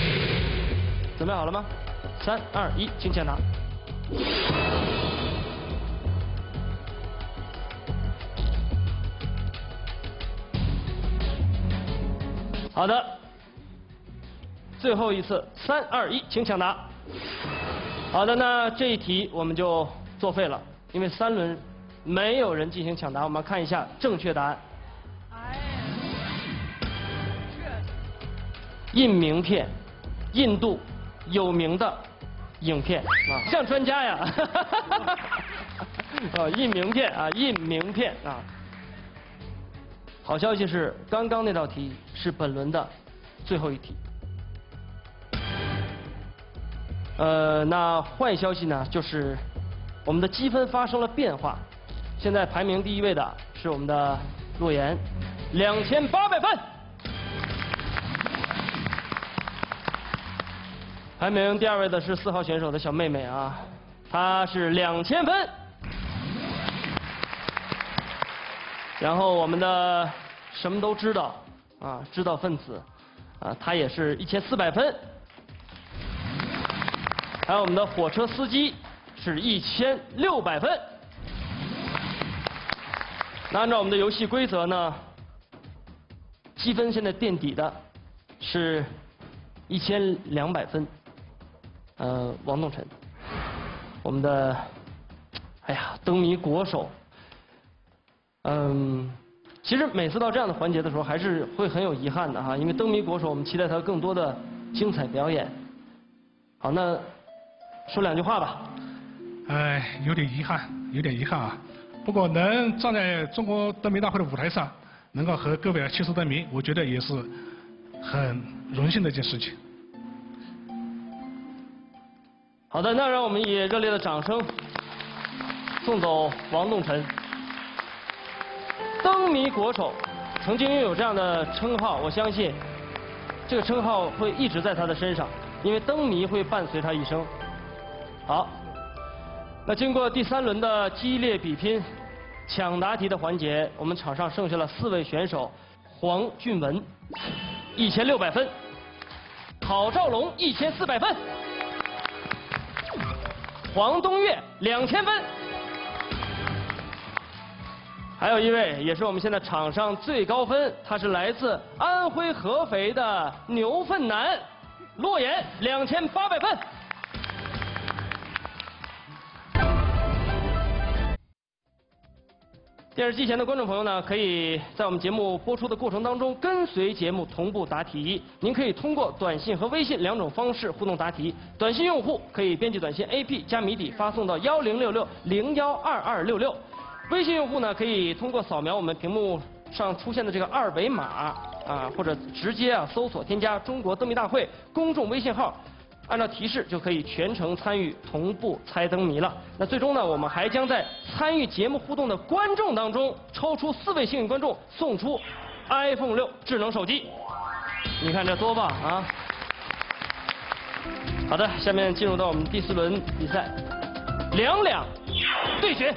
准备好了吗？3、2、1，请抢答。 好的，最后一次，3、2、1，请抢答。好的，那这一题我们就作废了，因为3轮没有人进行抢答。我们看一下正确答案。印名片，印度有名的影片，像专家呀。印名片啊，印名片啊。 好消息是，刚刚那道题是本轮的最后一题。那坏消息呢，就是我们的积分发生了变化。现在排名第1位的是我们的洛言，2800分。排名第2位的是4号选手的小妹妹啊，她是2000分。 然后我们的什么都知道啊，知道分子啊，他也是1400分。还有我们的火车司机是1600分。那按照我们的游戏规则呢，积分现在垫底的是1200分。王栋晨，我们的哎呀灯谜国手。 其实每次到这样的环节的时候，还是会很有遗憾的哈，因为灯谜国手，我们期待他更多的精彩表演。好，那说2句话吧。哎，有点遗憾，有点遗憾啊。不过能站在中国灯谜大会的舞台上，能够和各位来切磋灯谜，我觉得也是很荣幸的一件事情。好的，那让我们以热烈的掌声送走王栋晨。 灯谜国手曾经拥有这样的称号，我相信这个称号会一直在他的身上，因为灯谜会伴随他一生。好，那经过第3轮的激烈比拼，抢答题的环节，我们场上剩下了4位选手：黄俊文1600分，郝兆龙1400分，黄东岳2000分。 还有一位，也是我们现在场上最高分，他是来自安徽合肥的牛粪男，洛言2800分。电视机前的观众朋友呢，可以在我们节目播出的过程当中，跟随节目同步答题。您可以通过短信和微信2种方式互动答题。短信用户可以编辑短信 AP 加谜底发送到1066-012266。 微信用户呢，可以通过扫描我们屏幕上出现的这个2维码啊，或者直接啊搜索添加“中国灯谜大会”公众微信号，按照提示就可以全程参与同步猜灯谜了。那最终呢，我们还将在参与节目互动的观众当中抽出4位幸运观众，送出 iPhone 6智能手机。你看这多棒啊！好的，下面进入到我们第4轮比赛，两对决。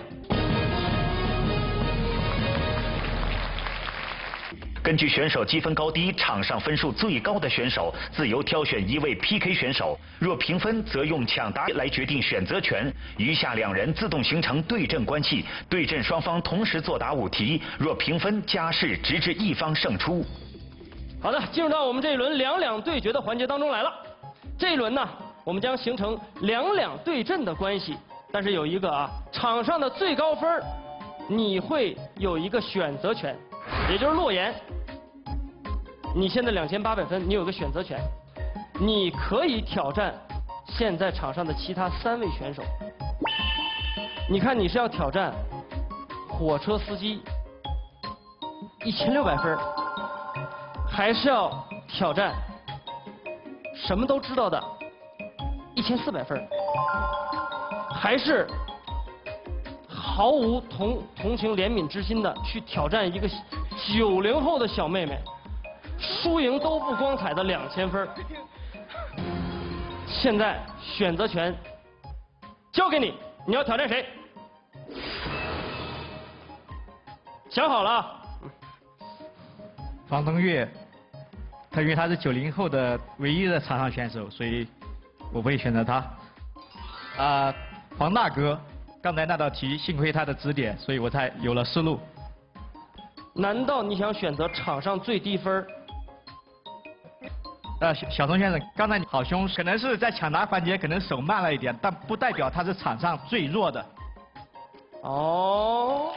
根据选手积分高低，场上分数最高的选手自由挑选一位 PK 选手，若平分，则用抢答来决定选择权。余下两人自动形成对阵关系，对阵双方同时作答5题，若平分加试，直至一方胜出。好的，进入到我们这一轮2-2对决的环节当中来了。这一轮呢，我们将形成2-2对阵的关系，但是有一个啊，场上的最高分你会有一个选择权。 也就是洛言，你现在2800分，你有个选择权，你可以挑战现在场上的其他3位选手。你看你是要挑战火车司机1600分，还是要挑战什么都知道的1400分，还是？ 毫无同情怜悯之心的去挑战一个90后的小妹妹，输赢都不光彩的2000分。现在选择权交给你，你要挑战谁？想好了啊？房东岳，他因为他是90后的唯一的场上选手，所以我会选择他。啊，黄大哥。 刚才那道题，幸亏他的指点，所以我才有了思路。难道你想选择场上最低分？小松先生，刚才你好凶，可能是在抢答环节，可能手慢了一点，但不代表他是场上最弱的。哦。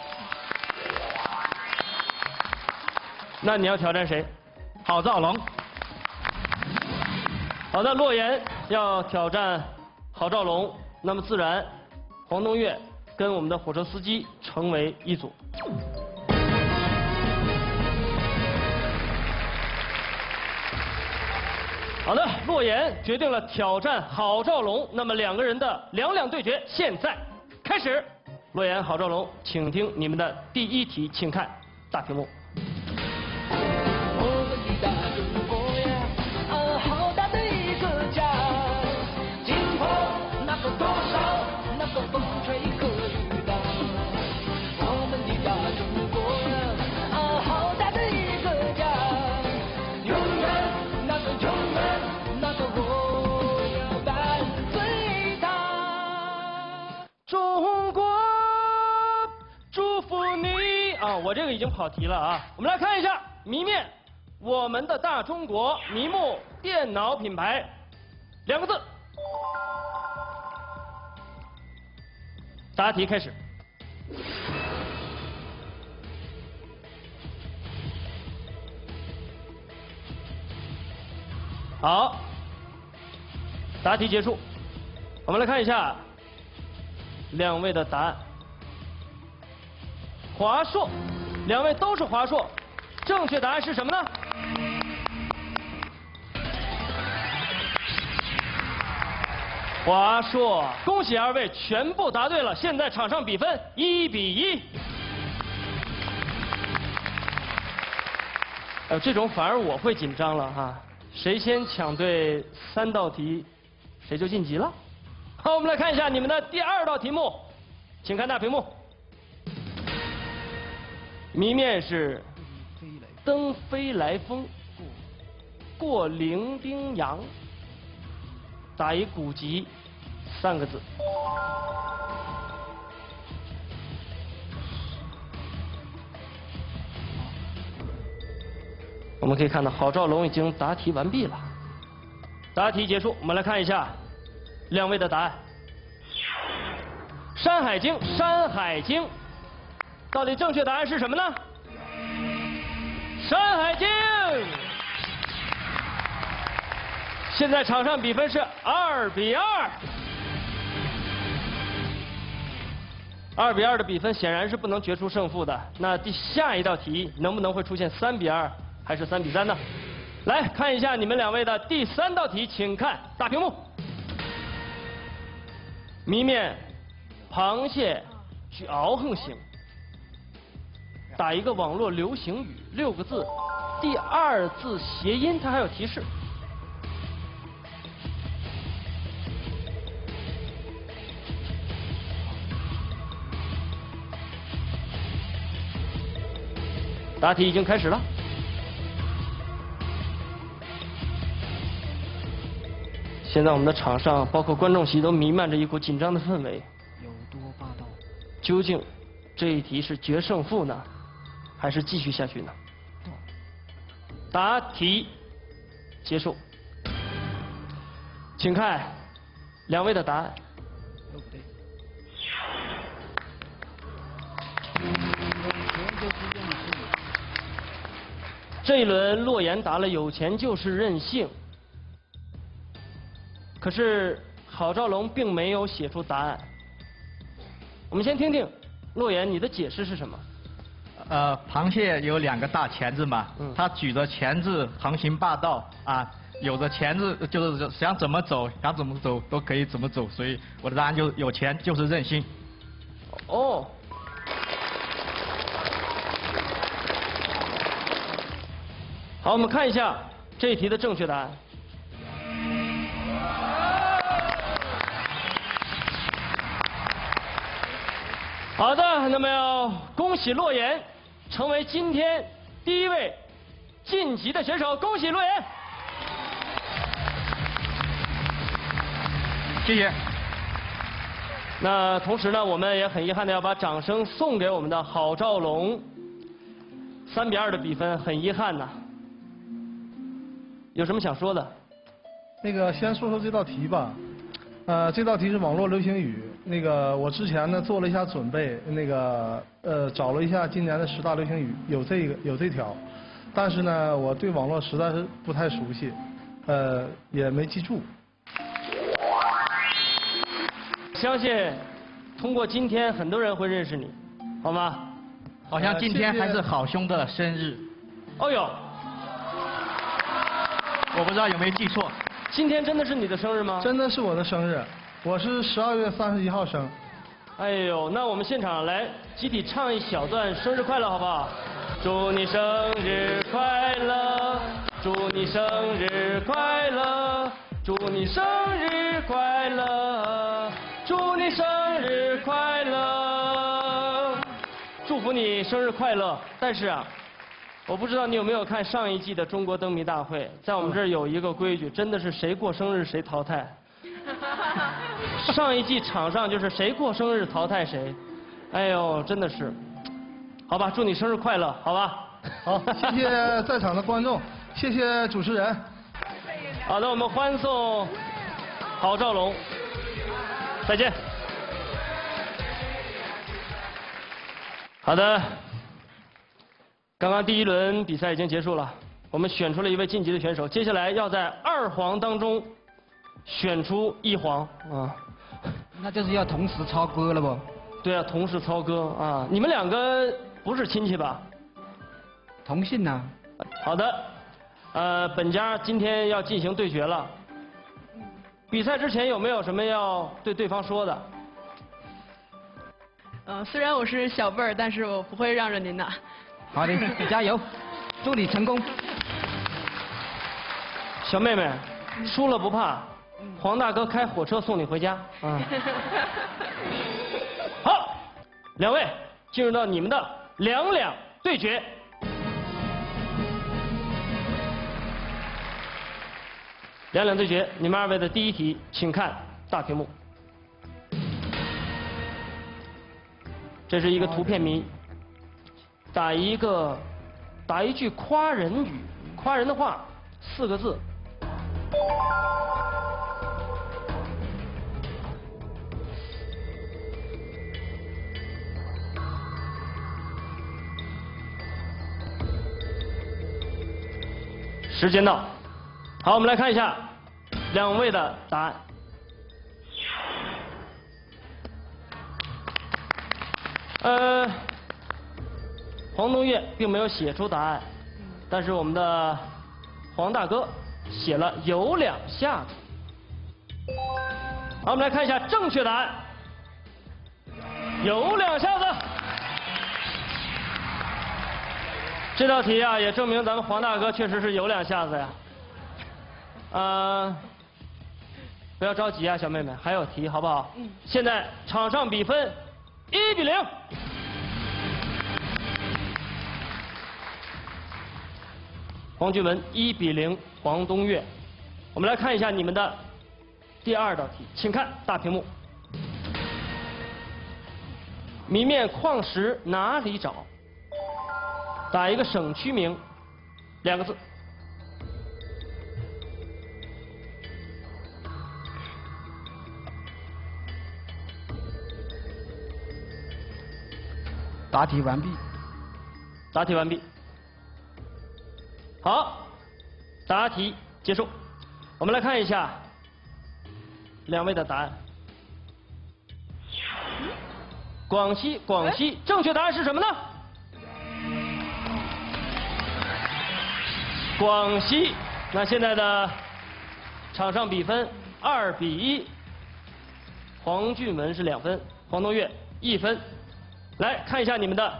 那你要挑战谁？郝兆龙。好的，洛言要挑战郝兆龙，那么自然。 黄东岳跟我们的火车司机成为一组。好的，洛言决定了挑战郝兆龙，那么2个人的2-2对决现在开始。洛言、郝兆龙，请听你们的第1题，请看大屏幕。 我这个已经跑题了啊！我们来看一下谜面，我们的大中国迷目电脑品牌，2个字。答题开始。好，答题结束。我们来看一下2位的答案。 华硕，2位都是华硕，正确答案是什么呢？华硕，恭喜2位全部答对了，现在场上比分1比1。这种反而我会紧张了哈，谁先抢对3道题，谁就晋级了。好，我们来看一下你们的第2道题目，请看大屏幕。 谜面是登飞来峰，过零丁洋，打一古籍3个字。我们可以看到，郝兆龙已经答题完毕了。答题结束，我们来看一下2位的答案。《山海经》，《山海经》。 到底正确答案是什么呢？《山海经》。现在场上比分是2比2。2比2的比分显然是不能决出胜负的。那下一道题能不能会出现3比2还是3比3呢？来看一下你们2位的第3道题，请看大屏幕。谜面：螃蟹具敖横行。 打一个网络流行语6个字，第2字谐音，它还有提示。答题已经开始了，现在我们的场上，包括观众席，都弥漫着一股紧张的氛围。有多霸道？究竟这一题是决胜负呢，还是继续下去呢？答题结束，请看两位的答案。都不对。这一轮洛言答了“有钱就是任性”。 可是郝兆龙并没有写出答案。我们先听听洛言，你的解释是什么？螃蟹有两个大钳子嘛，它举着钳子横行霸道啊，有着钳子就是想怎么走都可以怎么走，所以我的答案就是有钱就是任性。哦。好，我们看一下这一题的正确答案。 好的，那么要恭喜洛言成为今天第一位晋级的选手，恭喜洛言！谢谢。那同时呢，我们也很遗憾的要把掌声送给我们的郝兆龙，3-2的比分，很遗憾呐。有什么想说的？那个先说说这道题吧，这道题是网络流行语。 那个我之前呢做了一下准备，那个找了一下今年的10大流行语，有这条，但是呢我对网络实在是不太熟悉，也没记住。相信通过今天很多人会认识你，好吗？好像今天还是好兄的生日。哦呦，我不知道有没有记错。今天真的是你的生日吗？真的是我的生日。 我是12月31号生。哎呦，那我们现场来集体唱一小段生日快乐，好不好？祝你生日快乐，祝你生日快乐，祝你生日快乐，祝你生日快乐。祝福你生日快乐。但是啊，我不知道你有没有看上一季的中国灯谜大会，在我们这儿有一个规矩，真的是谁过生日谁淘汰。 上一季场上就是谁过生日淘汰谁，哎呦，真的是，好吧，祝你生日快乐，好吧。好，谢谢在场的观众，谢谢主持人。好的，我们欢送郝兆龙，再见。好的，刚刚第一轮比赛已经结束了，我们选出了一位晋级的选手，接下来要在2黄当中。 选出1黄啊，那就是要同时操戈了不？对啊，同时操戈啊！你们两个不是亲戚吧？同姓呐、啊。好的，本家今天要进行对决了。比赛之前有没有什么要对对方说的？虽然我是小辈儿，但是我不会让着您的。好的，加油，祝你成功。小妹妹，输了不怕。 黄大哥开火车送你回家。嗯、好，两位进入到你们的2-2对决。2-2对决，你们2位的第一题，请看大屏幕。这是一个图片谜，打一句夸人语，夸人的话，4个字。 时间到，好，我们来看一下两位的答案。黄东岳并没有写出答案，但是我们的黄大哥写了有2下。好，我们来看一下正确答案，有2下子。 这道题啊，也证明咱们黄大哥确实是有2下子呀。不要着急啊，小妹妹，还有题好不好？嗯。现在场上比分1比0。黄俊文1比0，黄东岳。我们来看一下你们的第二道题，请看大屏幕。谜面矿石哪里找？打一个省区名，两个字。答题完毕。答题完毕。好，答题结束。我们来看一下两位的答案。广西，广西，正确答案是什么呢？广西。那现在的场上比分2-1，黄俊文是2分，黄东岳1分。 来看一下你们的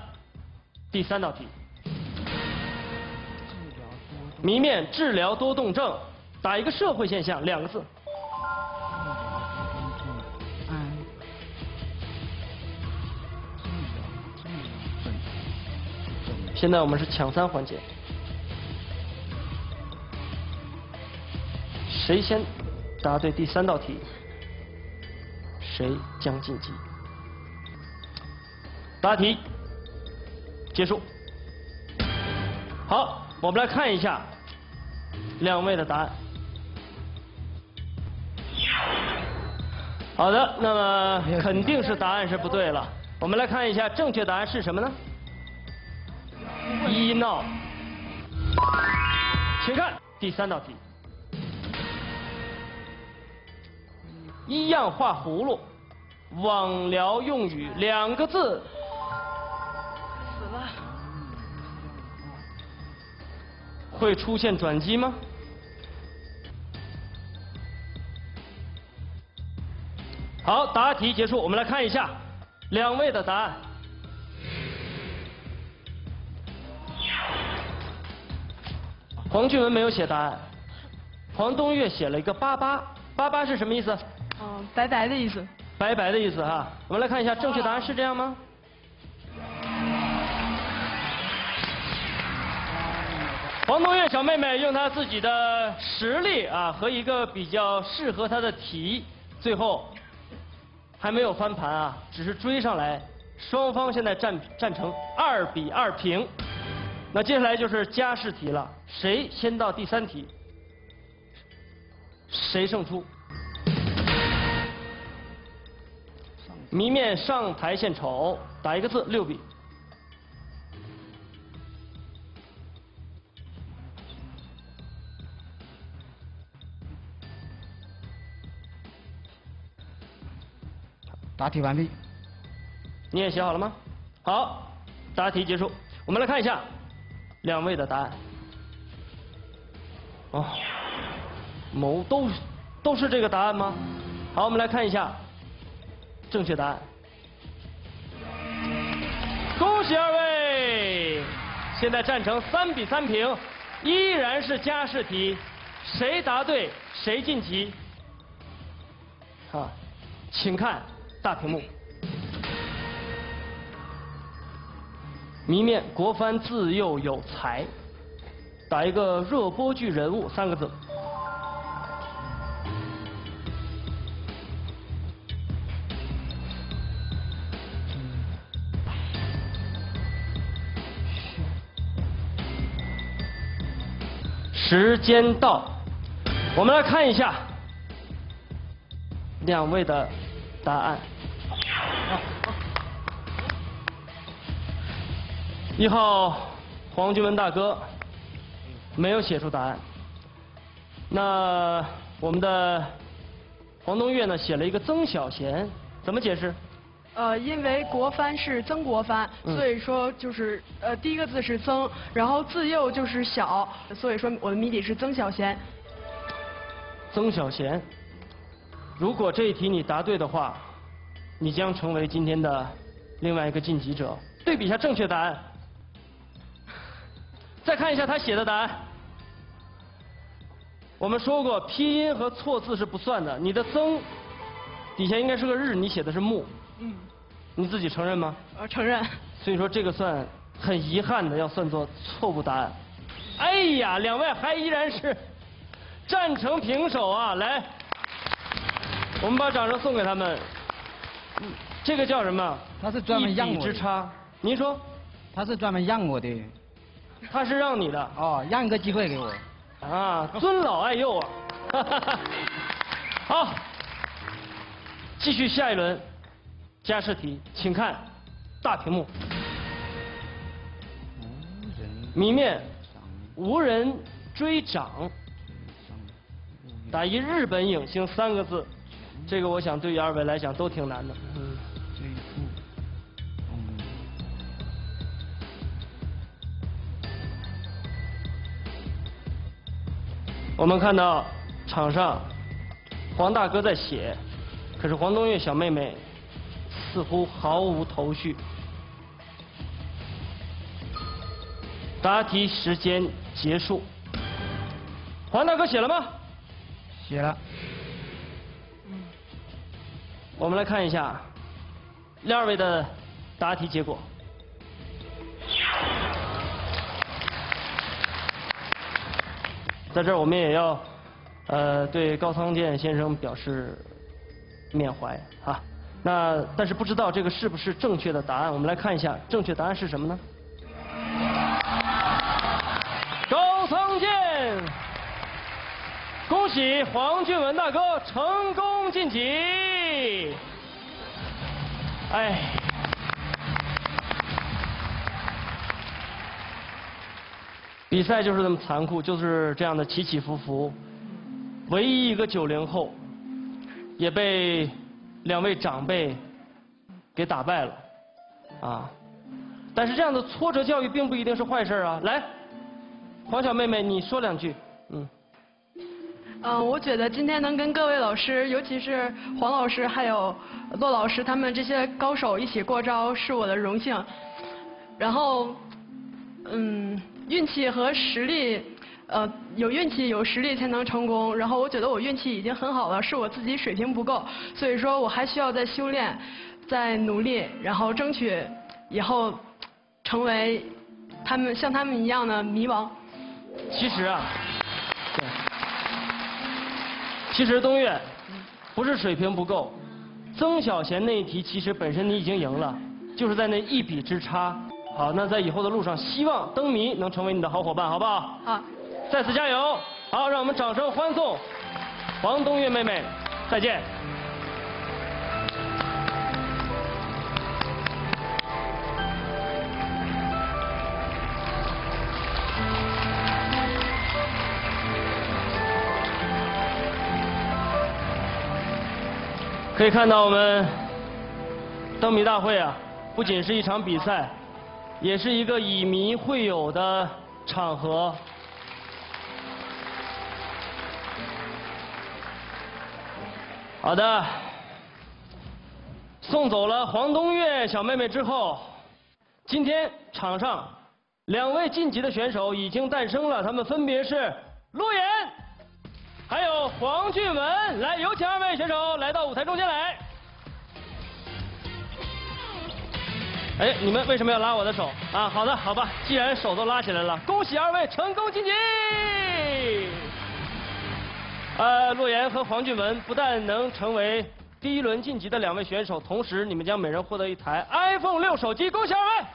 第三道题，谜面治疗多动症，打一个社会现象，两个字。现在我们是抢3环节，谁先答对第3道题，谁将晋级。 答题结束。好，我们来看一下两位的答案。好的，那么肯定是答案是不对了。我们来看一下正确答案是什么呢？医闹。请看第3道题，医样画葫芦，网聊用语两个字。 会出现转机吗？好，答题结束，我们来看一下两位的答案。黄俊文没有写答案，黄东岳写了一个88，88是什么意思？嗯，拜拜的意思。拜拜的意思哈，我们来看一下正确答案是这样吗？ 黄东岳小妹妹用她自己的实力啊和一个比较适合她的题，最后还没有翻盘啊，只是追上来。双方现在战成2-2平。那接下来就是加试题了，谁先到第3题，谁胜出？谜面上台献丑，打一个字，6笔。 答题完毕。你也写好了吗？好，答题结束。我们来看一下两位的答案。哦，都是这个答案吗？好，我们来看一下正确答案。恭喜2位！现在战成3-3平，依然是加试题，谁答对谁晋级。啊，请看。 大屏幕，谜面国藩自幼有才，打一个热播剧人物，三个字。时间到，我们来看一下两位的答案。 1号黄俊文大哥没有写出答案，那我们的黄东岳呢写了一个曾小贤，怎么解释？因为国藩是曾国藩，所以说就是第一个字是曾，然后自幼就是小，所以说我的谜底是曾小贤。曾小贤，如果这一题你答对的话，你将成为今天的另外一个晋级者。对比一下正确答案。 再看一下他写的答案。我们说过，拼音和错字是不算的。你的“曾”底下应该是个“日”，你写的是“木”。嗯。你自己承认吗？我承认。所以说这个算很遗憾的，要算作错误答案。哎呀，2位还依然是战成平手啊！来，我们把掌声送给他们。这个叫什么？他是专门让我的。一笔之差。您说？他是专门让我的。他是让你的。哦，让一个机会给我。啊，尊老爱幼啊。好，继续下一轮加试题，请看大屏幕。谜面，无人追涨。 打一日本影星三个字，这个我想对于二位来讲都挺难的。我们看到场上黄大哥在写，可是黄东岳小妹妹似乎毫无头绪。答题时间结束。黄大哥写了吗？ 写了，我们来看一下二位的答题结果。在这儿我们也要对高仓健先生表示缅怀啊。那但是不知道这个是不是正确的答案，我们来看一下正确答案是什么呢？高仓健。 恭喜黄俊文大哥成功晋级！哎，比赛就是这么残酷，就是这样的起起伏伏。唯一一个90后，也被两位长辈给打败了，啊！但是这样的挫折教育并不一定是坏事啊！来，黄小妹妹，你说两句，嗯。 我觉得今天能跟各位老师，尤其是黄老师还有骆老师他们这些高手一起过招，是我的荣幸。然后，运气和实力，有运气有实力才能成功。然后我觉得我运气已经很好了，是我自己水平不够，所以说我还需要再修炼、再努力，然后争取以后成为他们像他们一样的迷王。其实啊。 其实东岳不是水平不够，曾小贤那一题其实本身你已经赢了，就是在那一笔之差。好，那在以后的路上，希望灯谜能成为你的好伙伴，好不好？好，再次加油！好，让我们掌声欢送黄东岳妹妹，再见。可以看到，我们灯谜大会啊，不仅是一场比赛，也是一个以谜会友的场合。好的，送走了黄东岳小妹妹之后，今天场上两位晋级的选手已经诞生了，他们分别是陆岩。 还有黄俊文，来，有请二位选手来到舞台中间来。哎，你们为什么要拉我的手啊？好的，好吧，既然手都拉起来了，恭喜二位成功晋级。陆岩和黄俊文不但能成为第一轮晋级的两位选手，同时你们将每人获得一台 iPhone 6手机，恭喜二位。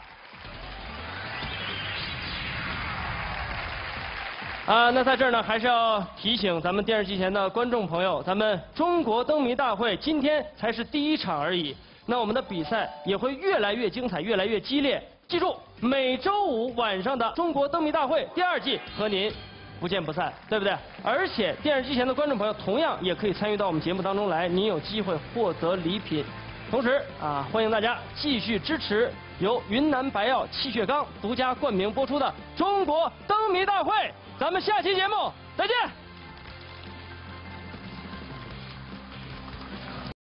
那在这儿呢，还是要提醒咱们电视机前的观众朋友，咱们中国灯谜大会今天才是第一场而已。那我们的比赛也会越来越精彩，越来越激烈。记住，每周五晚上的中国灯谜大会第2季和您不见不散，对不对？而且电视机前的观众朋友同样也可以参与到我们节目当中来，您有机会获得礼品。同时啊，欢迎大家继续支持由云南白药气血刚独家冠名播出的中国灯谜大会。 咱们下期节目再见。